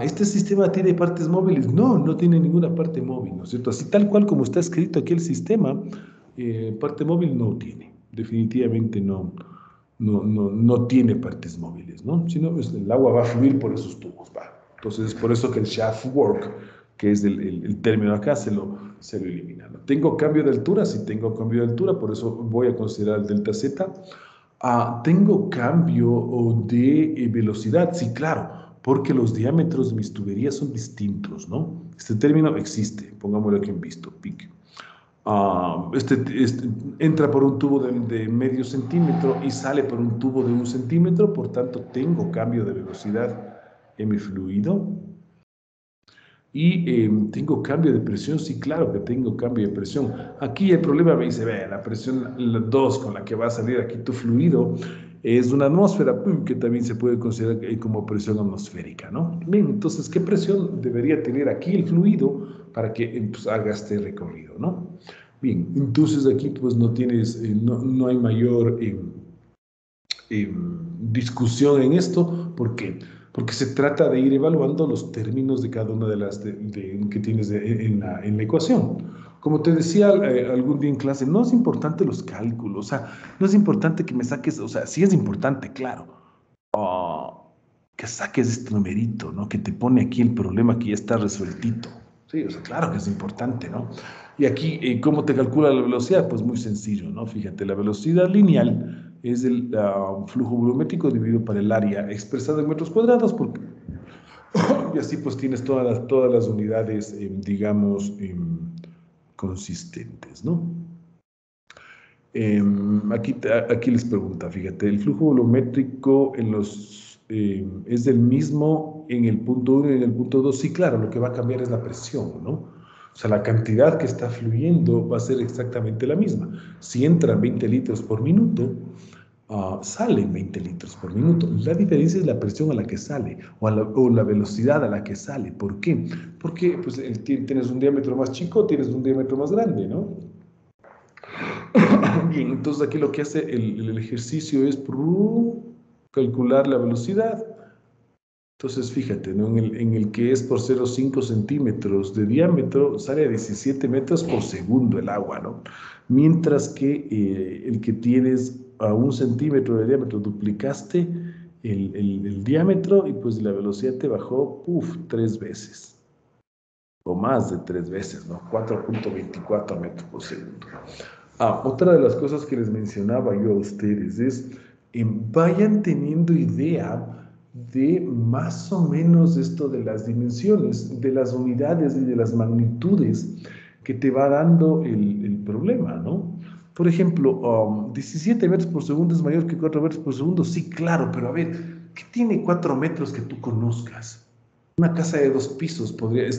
¿Este sistema tiene partes móviles? No, no tiene ninguna parte móvil, ¿no es cierto? Así tal cual como está escrito aquí el sistema, parte móvil no tiene. Definitivamente no tiene partes móviles, ¿no? Sino el agua va a fluir por esos tubos, va. Entonces, es por eso que el shaft work, que es el término acá, se lo eliminan. Tengo cambio de altura, sí tengo cambio de altura, por eso voy a considerar el delta Z. Tengo cambio de velocidad, sí, claro, porque los diámetros de mis tuberías son distintos, ¿no? Este término existe, pongámoslo aquí en visto, pic. Entra por un tubo de medio centímetro y sale por un tubo de 1 centímetro, por tanto tengo cambio de velocidad en mi fluido. Y tengo cambio de presión, sí, claro que tengo cambio de presión. Aquí el problema me dice, ve, la presión 2 con la que va a salir aquí tu fluido es una atmósfera, que también se puede considerar como presión atmosférica, ¿no? Bien, entonces, ¿qué presión debería tener aquí el fluido para que pues, haga este recorrido, ¿no? Bien, entonces aquí pues no tienes, no hay mayor discusión en esto. ¿Por qué? Porque se trata de ir evaluando los términos de cada una de las que tienes en la ecuación. Como te decía algún día en clase, no es importante los cálculos, o sea, no es importante que me saques, o sea, sí es importante, claro, que saques este numerito, ¿no? Que te pone aquí el problema que ya está resueltito. Sí, o sea, claro que es importante, ¿no? Y aquí, ¿cómo te calcula la velocidad? Pues muy sencillo, ¿no? Fíjate, la velocidad lineal es el flujo volumétrico dividido por el área expresado en metros cuadrados, porque y así pues tienes todas las unidades, digamos, consistentes, ¿no? Aquí les pregunta, fíjate, el flujo volumétrico en los, es el mismo en el punto 1 y en el punto 2, sí, claro, lo que va a cambiar es la presión, ¿no? O sea, la cantidad que está fluyendo va a ser exactamente la misma. Si entran 20 litros por minuto, salen 20 litros por minuto. La diferencia es la presión a la que sale o la velocidad a la que sale. ¿Por qué? Porque pues, tienes un diámetro más chico, tienes un diámetro más grande, ¿no? Bien, entonces aquí lo que hace el ejercicio es calcular la velocidad. Entonces, fíjate, ¿no? en el que es por 0,5 centímetros de diámetro, sale a 17 metros por segundo el agua, ¿no? Mientras que el que tienes a 1 centímetro de diámetro, duplicaste el diámetro y pues la velocidad te bajó, 3 veces. O más de 3 veces, ¿no? 4.24 metros por segundo. Otra de las cosas que les mencionaba yo a ustedes es, vayan teniendo idea de más o menos esto de las dimensiones, de las unidades y de las magnitudes que te va dando el problema, ¿no? Por ejemplo, 17 metros por segundo es mayor que 4 metros por segundo, sí, claro, pero a ver, ¿qué tiene 4 metros que tú conozcas? Una casa de 2 pisos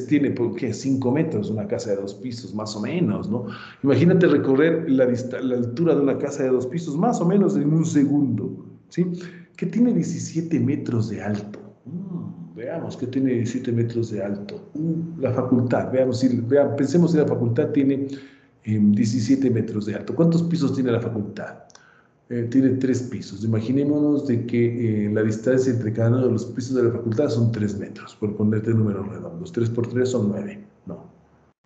tiene, ¿qué? 5 metros una casa de 2 pisos, más o menos, ¿no? Imagínate recorrer la altura de una casa de 2 pisos, más o menos en 1 segundo, ¿sí? ¿Qué tiene 17 metros de alto? Veamos, ¿qué tiene 17 metros de alto? La facultad, pensemos si la facultad tiene 17 metros de alto. ¿Cuántos pisos tiene la facultad? Tiene 3 pisos. Imaginémonos de que la distancia entre cada uno de los pisos de la facultad son 3 metros, por ponerte números redondos. 3 por 3 son 9. No,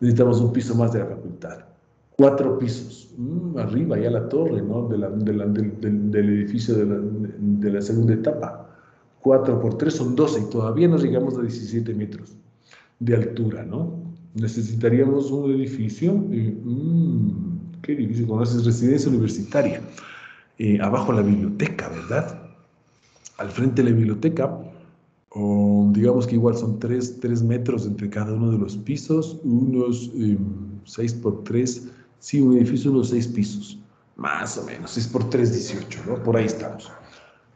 necesitamos un piso más de la facultad. 4 pisos, arriba ya la torre, ¿no? del edificio de la segunda etapa. 4 por 3 son 12 y todavía no llegamos a 17 metros de altura, ¿no? Necesitaríamos un edificio, ¿qué edificio conoces? Residencia universitaria. Abajo la biblioteca, ¿verdad? Al frente de la biblioteca, digamos que igual son 3 metros entre cada uno de los pisos, unos 6 por 3, sí, un edificio de unos 6 pisos, más o menos, 6 por 3, 18, ¿no? Por ahí estamos.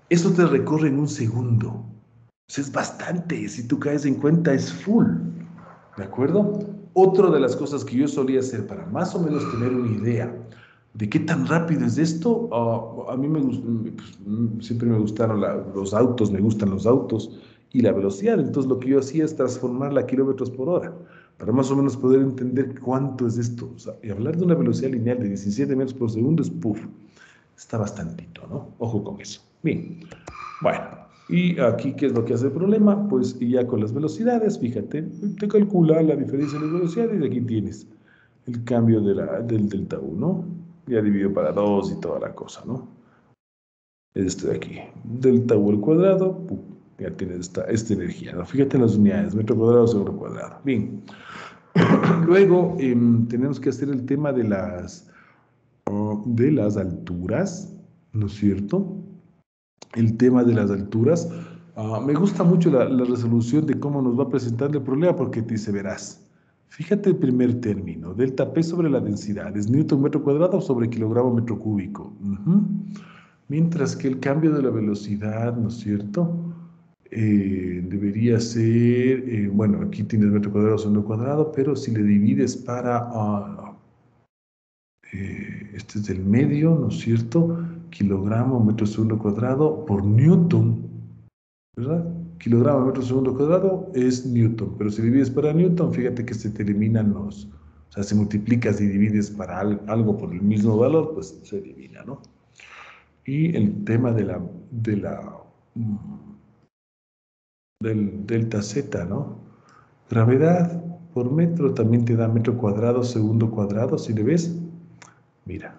Eso te recorre en 1 segundo. Eso es bastante, si tú caes en cuenta es full, ¿de acuerdo? Otra de las cosas que yo solía hacer para más o menos tener una idea de qué tan rápido es esto, a mí siempre me gustaron los autos, me gustan los autos y la velocidad. Entonces lo que yo hacía es transformarla a kilómetros por hora, para más o menos poder entender cuánto es esto. O sea, y hablar de una velocidad lineal de 17 metros por segundo es está bastantito, ¿no? Ojo con eso. Bien, bueno, y aquí, ¿qué es lo que hace el problema? Pues ya con las velocidades, fíjate, te calcula la diferencia de las velocidades y aquí tienes el cambio del delta 1, ya dividido para 2 y toda la cosa, ¿no? Este de aquí, delta u al cuadrado, ya tienes esta energía, ¿no? Fíjate en las unidades, metro cuadrado, segundo cuadrado. Bien. Luego tenemos que hacer el tema de las alturas, ¿no es cierto? El tema de las alturas. Me gusta mucho la resolución de cómo nos va presentando el problema, porque te dice, verás, fíjate el primer término, delta P sobre la densidad, es newton metro cuadrado sobre kilogramo metro cúbico. Mientras que el cambio de la velocidad, ¿no es cierto? Debería ser, bueno, aquí tienes metro cuadrado sobre cuadrado, pero si le divides para, este es el medio, ¿no es cierto? Kilogramo metro segundo cuadrado por newton, ¿verdad? Kilogramo metro segundo cuadrado es newton, pero si divides para newton, fíjate que se te eliminan los, o sea, si multiplicas y divides para algo por el mismo valor, pues se elimina, ¿no? Y el tema del delta Z, ¿no? Gravedad por metro también te da metro cuadrado, segundo cuadrado, si le ves, mira,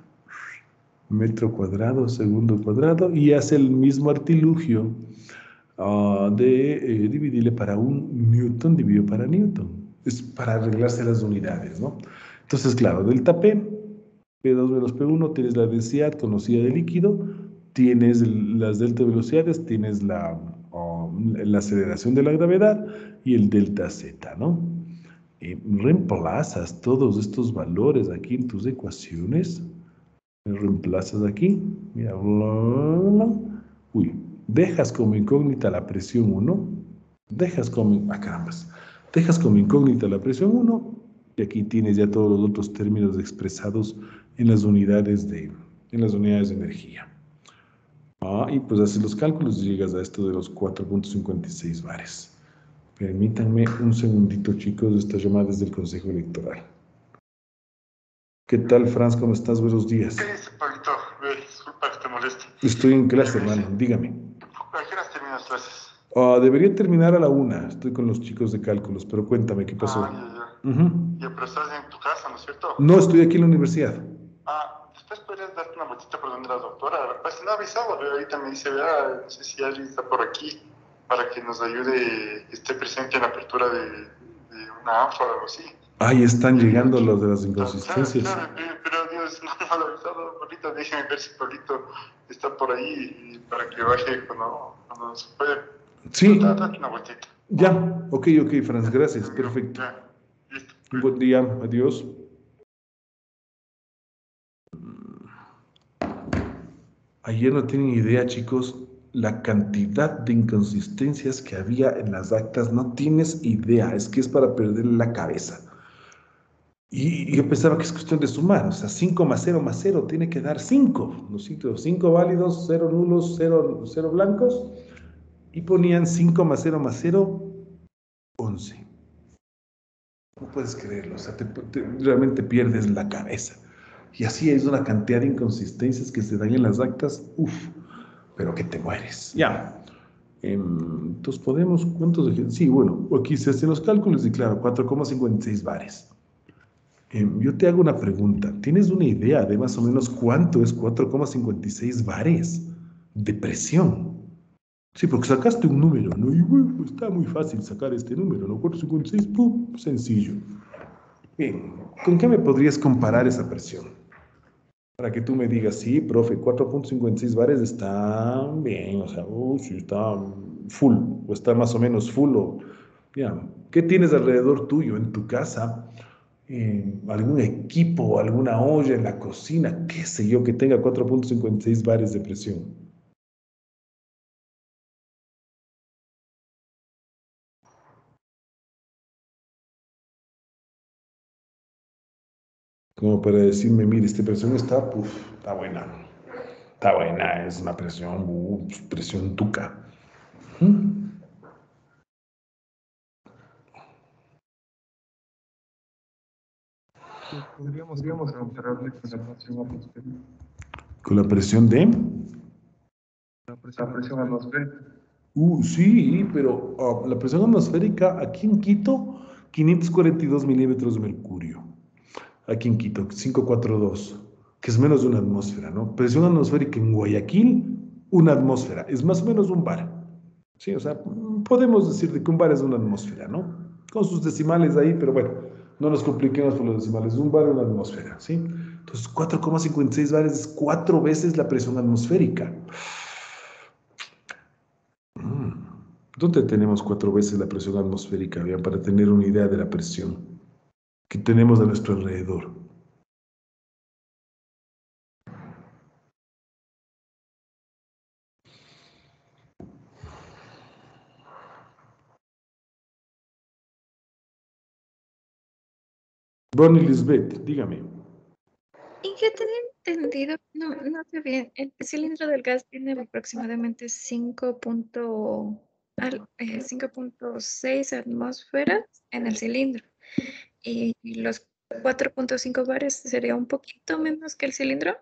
metro cuadrado, segundo cuadrado, y hace el mismo artilugio de dividirle para un newton, dividido para newton. Es para arreglarse las unidades, ¿no? Entonces, claro, delta P, P2 menos P1, tienes la densidad conocida del líquido, tienes las delta velocidades, tienes la aceleración de la gravedad y el delta Z, ¿no? Reemplazas todos estos valores aquí en tus ecuaciones. Reemplazas aquí. Mira, dejas como incógnita la presión 1. Dejas como incógnita la presión 1. Y aquí tienes ya todos los otros términos expresados en las unidades de energía. Y pues haces los cálculos y llegas a esto de los 4.56 bares. Permítanme un segundito, chicos, esta llamada desde el Consejo Electoral. ¿Qué tal, Franz? ¿Cómo estás? Buenos días. ¿Qué dice, Pablito? Disculpa que te moleste. Estoy en clase, hermano. Dígame. ¿A qué hora terminas clases? Debería terminar a la 1. Estoy con los chicos de cálculos, pero cuéntame, ¿qué pasó? Ya, pero estás en tu casa, ¿no es cierto? No, estoy aquí en la universidad. Después podrías darte una vueltita por donde la doctora. Pues no avisaba, pero ahorita me dice, vea, no sé si alguien está por aquí para que nos ayude, esté presente en la apertura de una ánfora o algo así. Ahí están llegando los de las inconsistencias. Claro, pero Dios, no lo he avisado, Pablito, déjeme ver si Pablito está por ahí para que baje cuando se puede. Sí. Date una vueltita. Ya, ok, Franz, gracias, perfecto. Ya, listo. Un buen día, adiós. Ayer no tienen idea, chicos, la cantidad de inconsistencias que había en las actas, no tienes idea, es que es para perder la cabeza. Y yo pensaba que es cuestión de sumar, o sea, 5 más 0 más 0 tiene que dar 5, ¿no? 5 válidos, 0 nulos, 0 blancos, y ponían 5 más 0 más 0, 11. No puedes creerlo, o sea, realmente pierdes la cabeza. Y así es una cantidad de inconsistencias que se dan en las actas, pero que te mueres. Ya. Entonces podemos, ¿cuántos? Sí, bueno, aquí se hacen los cálculos y claro, 4.56 bares. Yo te hago una pregunta. ¿Tienes una idea de más o menos cuánto es 4.56 bares de presión? Sí, porque sacaste un número, ¿no? Y bueno, está muy fácil sacar este número, ¿no? 4.56, ¡pum! Sencillo. Bien, ¿con qué me podrías comparar esa presión? Para que tú me digas, sí, profe, 4.56 bares está bien, o sea, sí, está full, o está más o menos full, o... Ya, ¿qué tienes alrededor tuyo en tu casa? Algún equipo, alguna olla en la cocina, qué sé yo, que tenga 4.56 bares de presión. Como para decirme, mire, esta presión está, está buena. Está buena, es una presión, presión tuca. Podríamos compararle con la presión atmosférica. ¿Con la presión de? La presión atmosférica. Sí, pero la presión atmosférica aquí en Quito, 542 milímetros de mercurio. Aquí en Quito, 542, que es menos de una atmósfera, ¿no? Presión atmosférica en Guayaquil, una atmósfera. Es más o menos un bar. Sí, o sea, podemos decir de que un bar es una atmósfera, ¿no? Con sus decimales ahí, pero bueno, no nos compliquemos por los decimales. Un bar es una atmósfera, ¿sí? Entonces, 4,56 bares es 4 veces la presión atmosférica. ¿Dónde tenemos 4 veces la presión atmosférica? Bien, para tener una idea de la presión que tenemos a nuestro alrededor. Bonnie Lisbeth, dígame. Y yo tenía entendido, no sé bien, el cilindro del gas tiene aproximadamente 5.6 atmósferas en el cilindro. Y los 4.5 bares sería un poquito menos que el cilindro.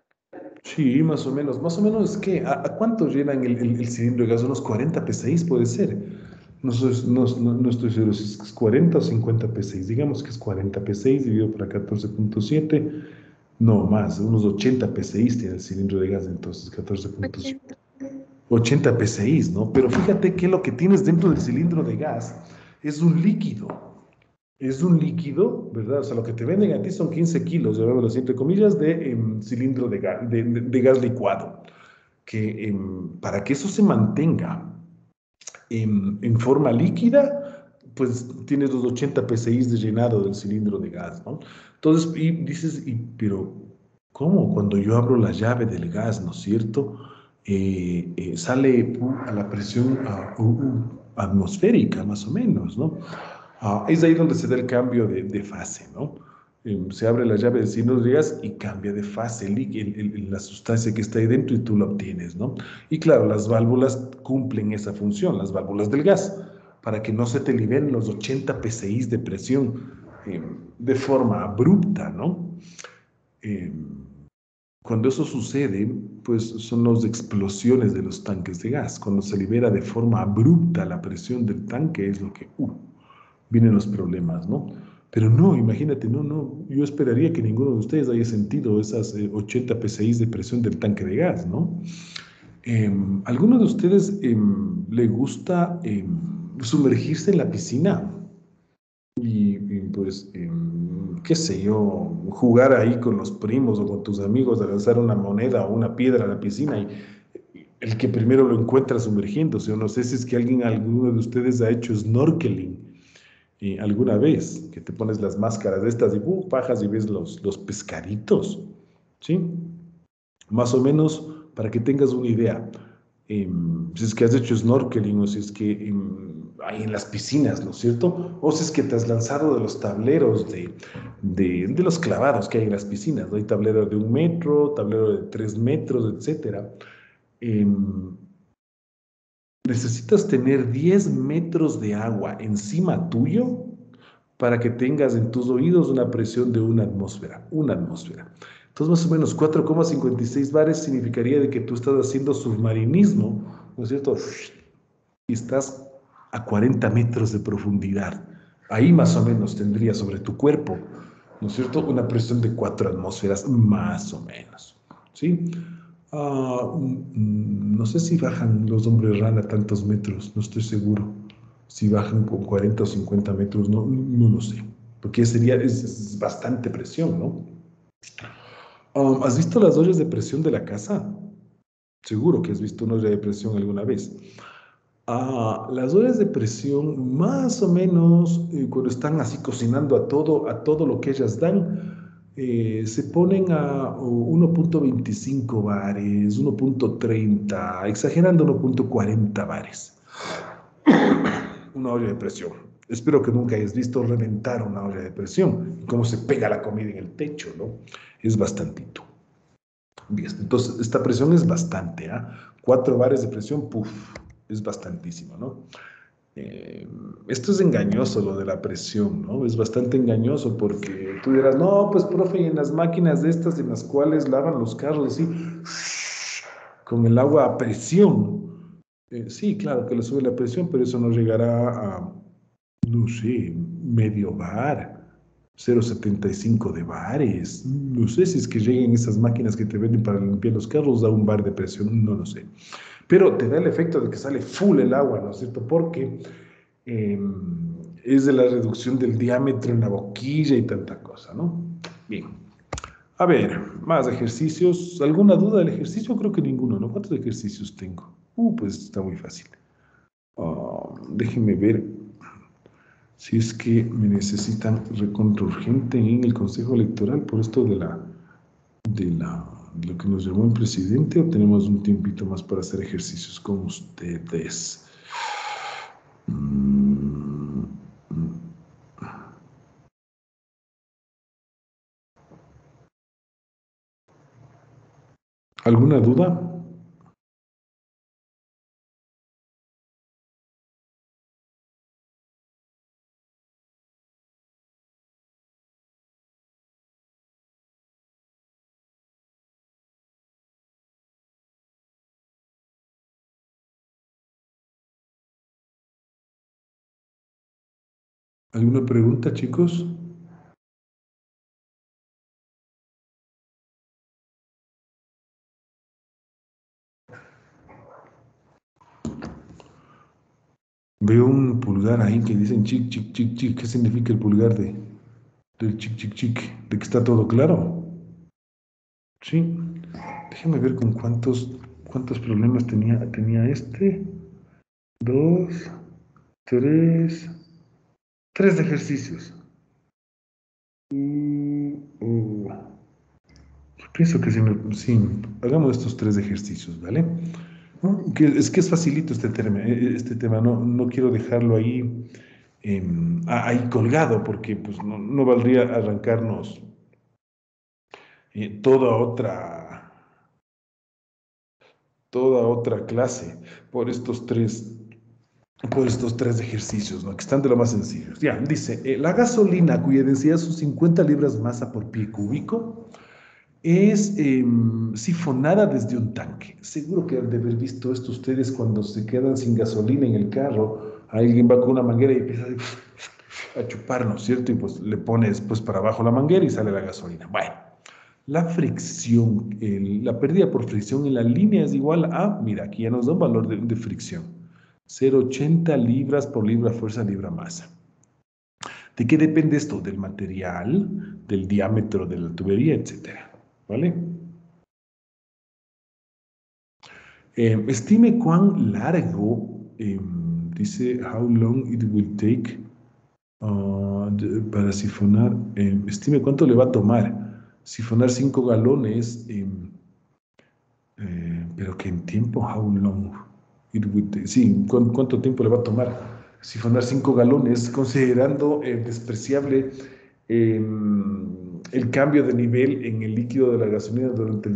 Sí, más o menos. Más o menos es que, ¿a cuánto llenan el cilindro de gas? Unos 40 P6 puede ser. No estoy seguro si es 40 o 50 P6. Digamos que es 40 P6 dividido por 14.7. No, más. Unos 80 P6 tiene el cilindro de gas, entonces 14.7. 80 PSI, ¿no? Pero fíjate que lo que tienes dentro del cilindro de gas es un líquido. Es un líquido, ¿verdad? O sea, lo que te venden a ti son 15 kilos, llamémoslo así, entre comillas, de cilindro de gas, de gas licuado. Que para que eso se mantenga en forma líquida, pues tienes los 80 PSI de llenado del cilindro de gas, ¿no? Entonces, y dices, pero ¿cómo? Cuando yo abro la llave del gas, ¿no es cierto?, sale a la presión atmosférica, más o menos, ¿no? Es ahí donde se da el cambio de fase, ¿no? Se abre la llave de cilindro de gas y cambia de fase la sustancia que está ahí dentro y tú la obtienes, ¿no? Y claro, las válvulas cumplen esa función, las válvulas del gas, para que no se te liberen los 80 PSI de presión de forma abrupta, ¿no? Cuando eso sucede, pues son las explosiones de los tanques de gas. Cuando se libera de forma abrupta la presión del tanque es lo que, vienen los problemas, ¿no? Pero no, imagínate, no, yo esperaría que ninguno de ustedes haya sentido esas 80 PSI de presión del tanque de gas, ¿no? ¿Alguno de ustedes le gusta sumergirse en la piscina? Y pues, qué sé yo, jugar ahí con los primos o con tus amigos, de lanzar una moneda o una piedra a la piscina y el que primero lo encuentra sumergiéndose. Yo no sé si es que alguno de ustedes ha hecho snorkeling alguna vez, que te pones las máscaras estas y bajas y ves los pescaditos, ¿sí? Más o menos, para que tengas una idea, si es que has hecho snorkeling o si es que ahí en las piscinas, ¿no es cierto? O si es que te has lanzado de los tableros de los clavados que hay en las piscinas, ¿no? Hay tablero de 1 metro, tablero de 3 metros, etcétera. Necesitas tener 10 metros de agua encima tuyo para que tengas en tus oídos una presión de una atmósfera. Entonces, más o menos, 4,56 bares significaría de que tú estás haciendo submarinismo, ¿no es cierto? Y estás a 40 metros de profundidad. Ahí más o menos tendría sobre tu cuerpo, ¿no es cierto?, una presión de 4 atmósferas, más o menos, ¿sí? No sé si bajan los hombres rana tantos metros, no estoy seguro. Si bajan con 40 o 50 metros, no lo sé. Porque es bastante presión, ¿no? ¿Has visto las ollas de presión de la casa? Seguro que has visto una olla de presión alguna vez. Las ollas de presión, más o menos, cuando están así cocinando a todo lo que ellas dan, se ponen a 1.25 bares, 1.30, exagerando 1.40 bares. Una olla de presión. Espero que nunca hayas visto reventar una olla de presión, cómo se pega la comida en el techo, ¿no? Es bastantito. Bien, entonces, esta presión es bastante, ¿ah? 4 bares de presión, ¡puf! Es bastantísimo, ¿no? Esto es engañoso, lo de la presión, ¿no? Es bastante engañoso porque tú dirás, no, pues, profe, en las máquinas de estas en las cuales lavan los carros así, con el agua a presión. Sí, claro que le sube la presión, pero eso nos llegará a, no sé, medio bar, 0,75 de bares. No sé si es que lleguen esas máquinas que te venden para limpiar los carros a un bar de presión, no lo sé. Pero te da el efecto de que sale full el agua, ¿no es cierto? Porque es de la reducción del diámetro en la boquilla y tanta cosa, ¿no? Bien. A ver, más ejercicios. ¿Alguna duda del ejercicio? Creo que ninguno, ¿no? ¿Cuántos ejercicios tengo? Pues está muy fácil. Déjenme ver si es que me necesitan recontra urgente en el Consejo Electoral por esto de lo que nos llamó el presidente, o tenemos un tiempito más para hacer ejercicios con ustedes. ¿Alguna duda? ¿Alguna pregunta, chicos? Veo un pulgar ahí que dicen chic, chic, chic, chic. ¿Qué significa el pulgar del chic, chic, chic? ¿De que está todo claro? Sí. Déjame ver con cuántos problemas tenía este. 2, 3... 3 ejercicios. Yo pienso que sí, hagamos estos 3 ejercicios, ¿vale? Es que es facilito este tema. No quiero dejarlo ahí, ahí colgado, porque pues, no valdría arrancarnos toda otra clase por estos 3. Por estos 3 ejercicios, ¿no? Que están de lo más sencillos. Ya, dice, la gasolina, cuya densidad son 50 libras masa por pie cúbico, es sifonada desde un tanque. Seguro que al de haber visto esto ustedes cuando se quedan sin gasolina en el carro, alguien va con una manguera y empieza a chupar, ¿no es cierto? Y pues le pone después para abajo la manguera y sale la gasolina. Bueno, la fricción, la pérdida por fricción en la línea es igual a, mira, aquí ya nos da un valor de fricción. 0,80 libras por libra fuerza, libra masa. ¿De qué depende esto? Del material, del diámetro de la tubería, etcétera, ¿vale? Estime cuán largo, dice, how long it will take para sifonar, estime cuánto le va a tomar sifonar 5 galones, pero que en tiempo, how long. Sí, ¿cuánto tiempo le va a tomar sifonar 5 galones? Considerando despreciable el cambio de nivel en el líquido de la gasolina durante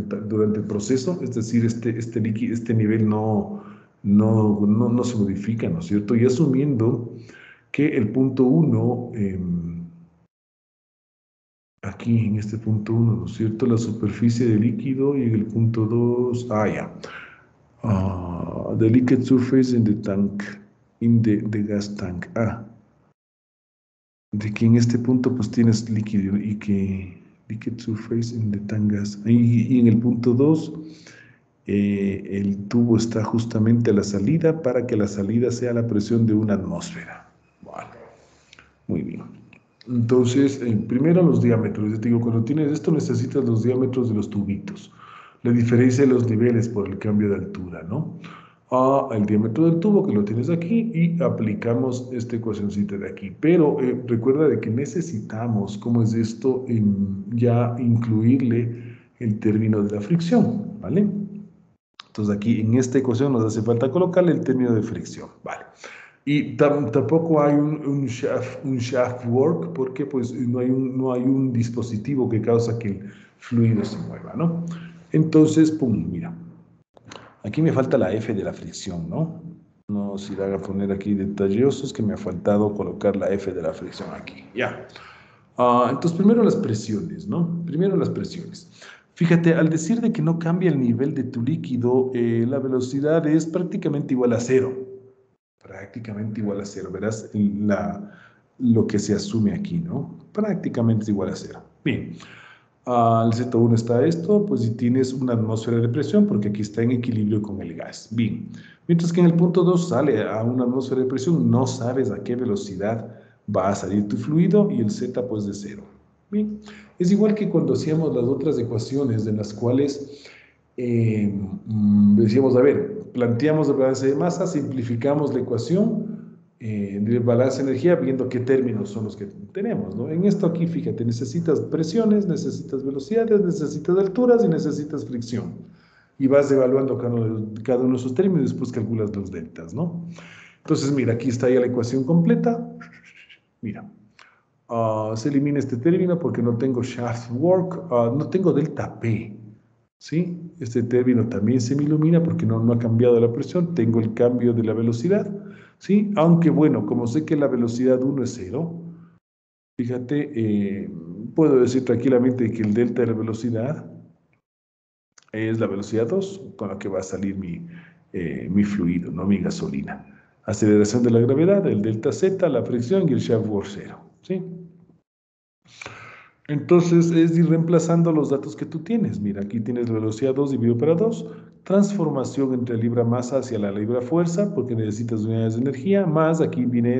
el proceso, es decir, este nivel no se modifica, ¿no es cierto? Y asumiendo que el punto 1, aquí en este punto 1, ¿no es cierto? La superficie del líquido y en el punto 2, ya. The liquid surface in the tank, in the gas tank. De que en este punto pues tienes líquido y que liquid surface in the tank gas. Y en el punto 2, el tubo está justamente a la salida para que la salida sea la presión de una atmósfera. Vale. Muy bien. Entonces, primero los diámetros. Yo te digo, cuando tienes esto necesitas los diámetros de los tubitos. La diferencia de los niveles por el cambio de altura, ¿no? El diámetro del tubo que lo tienes aquí y aplicamos esta ecuacióncita de aquí. Pero recuerda de que necesitamos, ¿cómo es esto? Ya incluirle el término de la fricción, ¿vale? Entonces aquí en esta ecuación nos hace falta colocarle el término de fricción, ¿vale? Y tampoco hay un shaft work porque pues no hay un dispositivo que causa que el fluido se mueva, ¿no? Entonces, pum, mira, aquí me falta la F de la fricción, ¿no? No se la haga poner aquí detalloso, es que me ha faltado colocar la F de la fricción aquí, ya. Entonces, primero las presiones, ¿no? Primero las presiones. Fíjate, al decir de que no cambia el nivel de tu líquido, la velocidad es prácticamente igual a cero. Verás, lo que se asume aquí, ¿no? Prácticamente es igual a cero. Bien, al Z1 está esto, pues si tienes una atmósfera de presión, porque aquí está en equilibrio con el gas. Bien, mientras que en el punto 2 sale a una atmósfera de presión, no sabes a qué velocidad va a salir tu fluido y el Z pues de cero. Bien, es igual que cuando hacíamos las otras ecuaciones en las cuales decíamos, a ver, planteamos el balance de masa, simplificamos la ecuación del balance de energía viendo qué términos son los que tenemos, ¿no? En esto aquí, fíjate, necesitas presiones, necesitas velocidades, necesitas alturas y necesitas fricción. Y vas evaluando cada uno de esos términos y después calculas los deltas, ¿no? Entonces, mira, aquí está ya la ecuación completa. Mira, se elimina este término porque no tengo shaft work, no tengo delta P. ¿Sí? Este término también se me ilumina porque no ha cambiado la presión, tengo el cambio de la velocidad, ¿sí? Aunque bueno, como sé que la velocidad 1 es 0, fíjate, puedo decir tranquilamente que el delta de la velocidad es la velocidad 2, con la que va a salir mi fluido, no mi gasolina. Aceleración de la gravedad, el delta Z, la fricción y el shaft work 0, ¿sí? Entonces, es ir reemplazando los datos que tú tienes. Mira, aquí tienes la velocidad 2 dividido para 2, transformación entre libra masa hacia la libra fuerza, porque necesitas unidades de energía, más aquí viene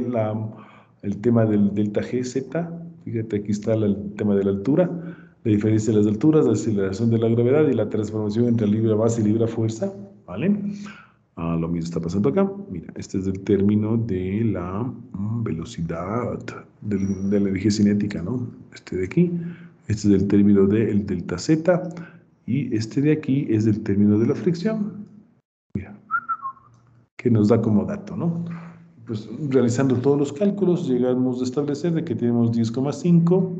el tema del delta GZ, fíjate, aquí está el tema de la altura, la diferencia de las alturas, la aceleración de la gravedad y la transformación entre libra masa y libra fuerza, ¿vale? Ah, lo mismo está pasando acá. Mira, este es el término de la velocidad, de la energía cinética, ¿no? Este de aquí, este es el término del delta Z, y este de aquí es el término de la fricción, mira, que nos da como dato, ¿no? Pues realizando todos los cálculos, llegamos a establecer de que tenemos 10,5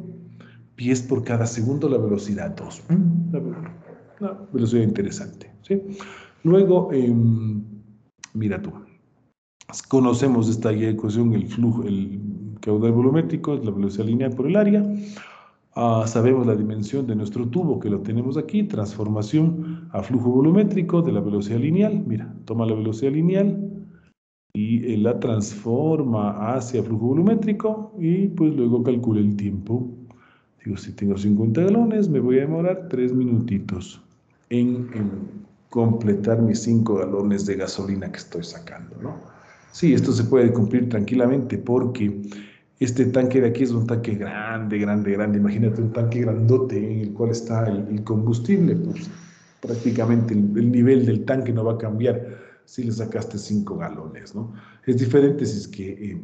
pies por cada segundo, la velocidad 2. Una velocidad interesante, ¿sí? Luego, mira tú, conocemos esta ecuación, el flujo, el caudal volumétrico, la velocidad lineal por el área. Sabemos la dimensión de nuestro tubo, que lo tenemos aquí, transformación a flujo volumétrico de la velocidad lineal. Mira, toma la velocidad lineal y la transforma hacia flujo volumétrico y pues luego calcula el tiempo. Digo, si tengo 50 galones, me voy a demorar 3 minutitos en completar mis 5 galones de gasolina que estoy sacando, ¿no? Sí, esto se puede cumplir tranquilamente porque este tanque de aquí es un tanque grande, grande, grande. Imagínate un tanque grandote en el cual está el combustible, pues prácticamente el nivel del tanque no va a cambiar si le sacaste 5 galones, ¿no? Es diferente si es que,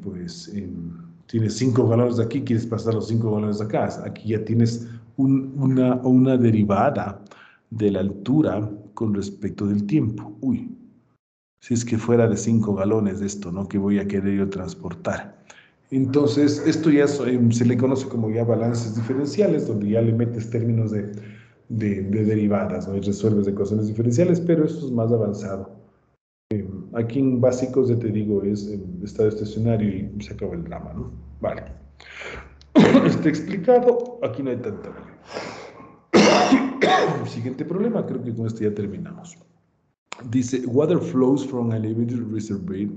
tienes 5 galones de aquí, quieres pasar los 5 galones de acá. Aquí ya tienes una derivada de la altura con respecto del tiempo. Uy, si es que fuera de 5 galones de esto, ¿no? Que voy a querer yo transportar. Entonces, esto ya se le conoce como ya balances diferenciales, donde ya le metes términos de derivadas, ¿no? Y resuelves ecuaciones diferenciales, pero esto es más avanzado. Aquí en básicos, ya te digo, es estado estacionario y se acaba el drama, ¿no? Vale. Está explicado, aquí no hay tanta validez. Siguiente problema, creo que con este ya terminamos. Dice, water flows from an elevated reservoir.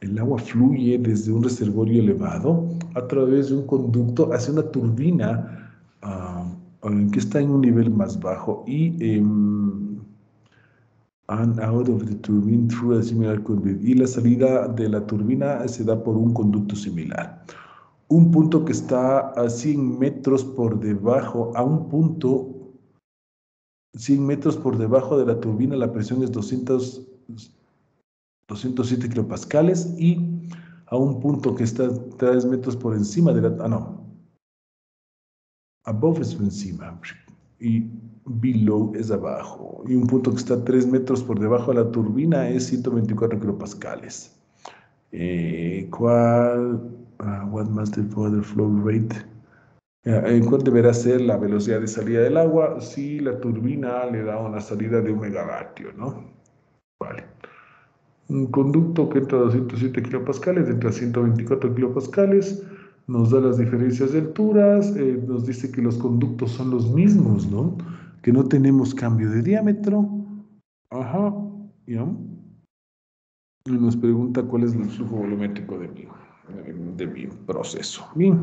El agua fluye desde un reservorio elevado a través de un conducto hacia una turbina que está en un nivel más bajo y and out of the turbine through a similar conduit. Y la salida de la turbina se da por un conducto similar. Un punto que está a 100 metros por debajo, a un punto 100 metros por debajo de la turbina, la presión es 207 kilopascales y a un punto que está 3 metros por encima de la... above es encima y below es abajo. Y un punto que está 3 metros por debajo de la turbina es 124 kilopascales. What must the water flow rate? ¿Cuál deberá ser la velocidad de salida del agua si la turbina le da una salida de 1 megavatio, ¿no? Vale. Un conducto que entra a 207 kilopascales, entra a 124 kilopascales, nos da las diferencias de alturas, nos dice que los conductos son los mismos, ¿no? Que no tenemos cambio de diámetro. Ajá, ¿ya? Nos pregunta cuál es el flujo volumétrico de mi proceso. Bien.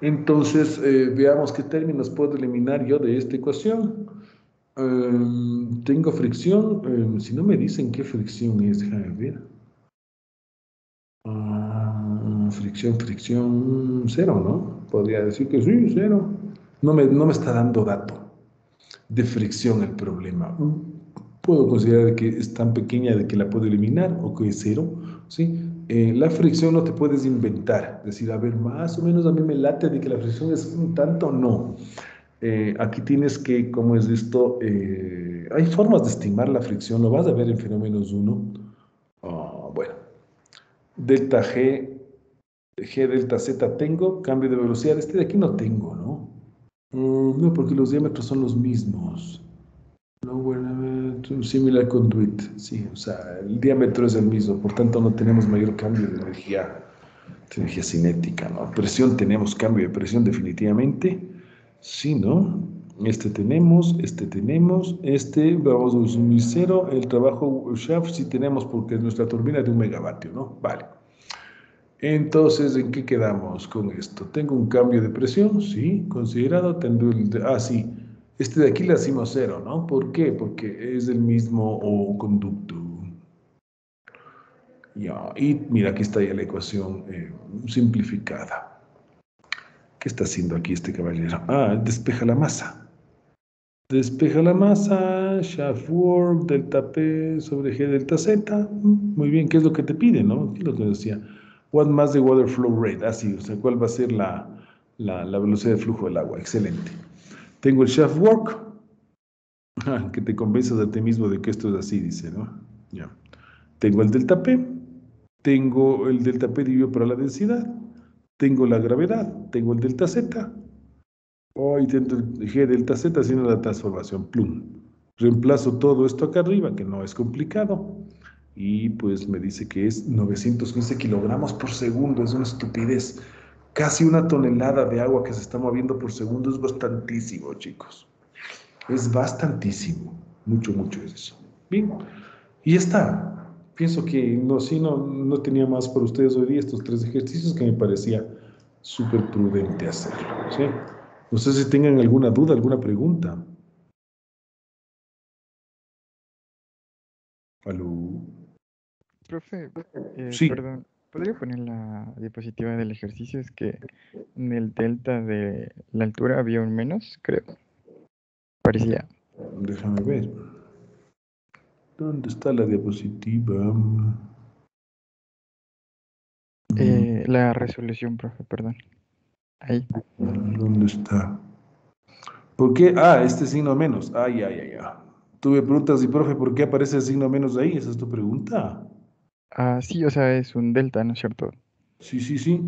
Entonces, veamos qué términos puedo eliminar yo de esta ecuación. Tengo fricción. Si no me dicen qué fricción es, déjame ver. Fricción, cero, ¿no? Podría decir que sí, cero. No me está dando dato de fricción el problema. Puedo considerar que es tan pequeña de que la puedo eliminar o que es cero, ¿sí? La fricción no te puedes inventar, decir, a ver, más o menos a mí me late de que la fricción es un tanto, no. Aquí tienes que, ¿cómo es esto? Hay formas de estimar la fricción, lo vas a ver en fenómenos 1. Bueno, delta G delta Z tengo, cambio de velocidad, este de aquí no tengo, ¿no? No, porque los diámetros son los mismos. No, bueno, similar conduit, sí, o sea, el diámetro es el mismo, por tanto no tenemos mayor cambio de energía cinética, ¿no? Presión tenemos cambio de presión definitivamente, sí, ¿no? Este vamos a asumir cero, el trabajo shaft sí tenemos porque es nuestra turbina de 1 megavatio, ¿no? Vale. Entonces, ¿en qué quedamos con esto? Tengo un cambio de presión, sí, considerado, tengo el, sí. Este de aquí le hacemos cero, ¿no? ¿Por qué? Porque es el mismo conducto. Yeah. Y mira, aquí está ya la ecuación simplificada. ¿Qué está haciendo aquí este caballero? Despeja la masa. Shaft work, delta P sobre G delta Z. Muy bien, ¿qué es lo que te pide, no? ¿Qué es lo que decía? What mass the water flow rate. Así, o sea, ¿cuál va a ser la velocidad de flujo del agua? Excelente. Tengo el shaft work, que te convences a ti mismo de que esto es así, dice, ¿no? Ya. Tengo el delta P, dividido por la densidad, tengo la gravedad, tengo el delta Z, y dentro del G delta Z haciendo la transformación, plum. Reemplazo todo esto acá arriba, que no es complicado, y pues me dice que es 915 kilogramos por segundo, es una estupidez. Casi 1 tonelada de agua que se está moviendo por segundo es bastantísimo, chicos. Es bastantísimo. Mucho, mucho es eso. Bien. Y ya está. Pienso que no tenía más para ustedes hoy día estos 3 ejercicios que me parecía súper prudente hacerlo, ¿sí? No sé si tengan alguna duda, alguna pregunta. ¿Aló? Profe, sí. Perdón. ¿Podría poner la diapositiva del ejercicio? Es que en el delta de la altura había un menos, creo. Parecía. Déjame ver. ¿Dónde está la diapositiva? La resolución, profe, perdón. Ahí. ¿Dónde está? ¿Por qué? Este signo menos. Ya. Tú me preguntas, y profe, ¿por qué aparece el signo menos ahí? ¿Esa es tu pregunta? Sí, o sea, es un delta, ¿no es cierto? Sí.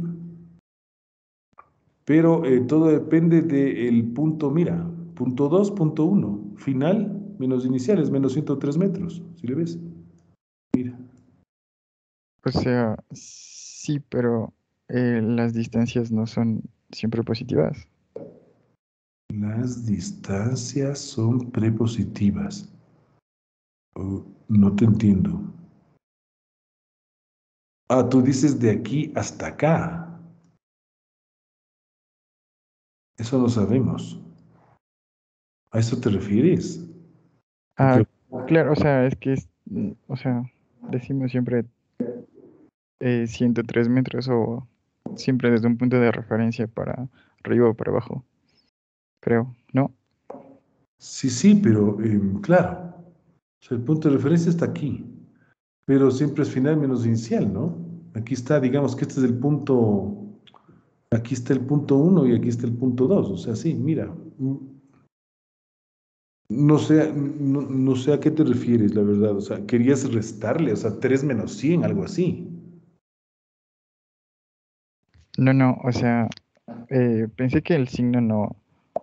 Pero todo depende del punto, mira, punto 2, punto 1. Final, menos inicial, es menos 103 metros, ¿sí le ves? Mira. O sea, sí, pero las distancias no son siempre positivas. Las distancias son prepositivas. No te entiendo. Tú dices de aquí hasta acá. Eso lo sabemos. ¿A eso te refieres? Claro, o sea, es que, o sea, decimos siempre 103 metros o siempre desde un punto de referencia para arriba o para abajo. Creo, ¿no? Sí, pero claro. O sea, el punto de referencia está aquí. Pero siempre es final menos inicial, ¿no? Aquí está, digamos que este es el punto, aquí está el punto 1 y aquí está el punto 2, o sea, sí, mira. No sé a qué te refieres, la verdad, o sea, querías restarle, o sea, 3 menos 100, algo así. No, o sea, pensé que el signo no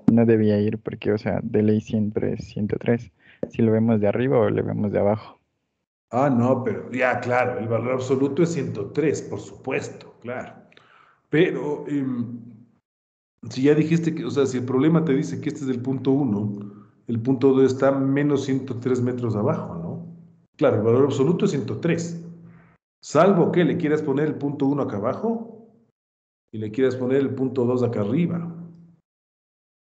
debía ir porque, o sea, de ley siempre es 103, si lo vemos de arriba o lo vemos de abajo. No, pero ya, claro, el valor absoluto es 103, por supuesto, claro. Pero, si ya dijiste que, o sea, si el problema te dice que este es el punto 1, el punto 2 está menos 103 metros abajo, ¿no? Claro, el valor absoluto es 103. Salvo que le quieras poner el punto 1 acá abajo y le quieras poner el punto 2 acá arriba.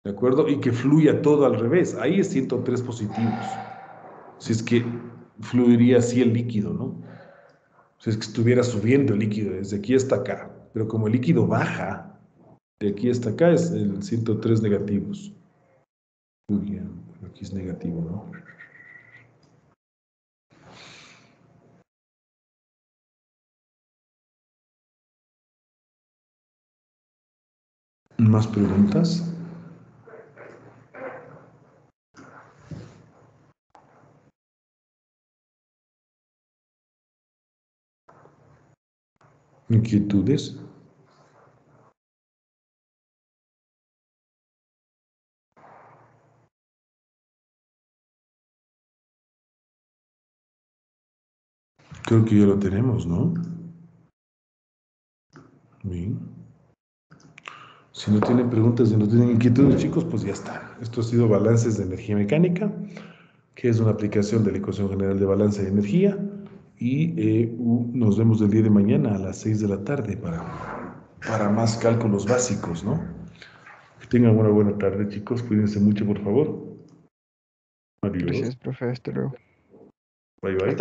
¿De acuerdo? Y que fluya todo al revés. Ahí es 103 positivos. Si es que fluiría así el líquido, ¿no? Si es que estuviera subiendo el líquido desde aquí hasta acá. Pero como el líquido baja, de aquí hasta acá es el 103 negativos. Muy bien. Aquí es negativo, ¿no? ¿Más preguntas? ¿Inquietudes? Creo que ya lo tenemos, ¿no? Bien. Si no tienen preguntas, si no tienen inquietudes, chicos, pues ya está. Esto ha sido Balances de Energía Mecánica, que es una aplicación de la Ecuación General de Balance de Energía. Y nos vemos el día de mañana a las 6 de la tarde para más cálculos básicos, ¿no? Que tengan una buena tarde, chicos. Cuídense mucho, por favor. Adiós. Gracias, profe. Hasta luego. Bye, bye.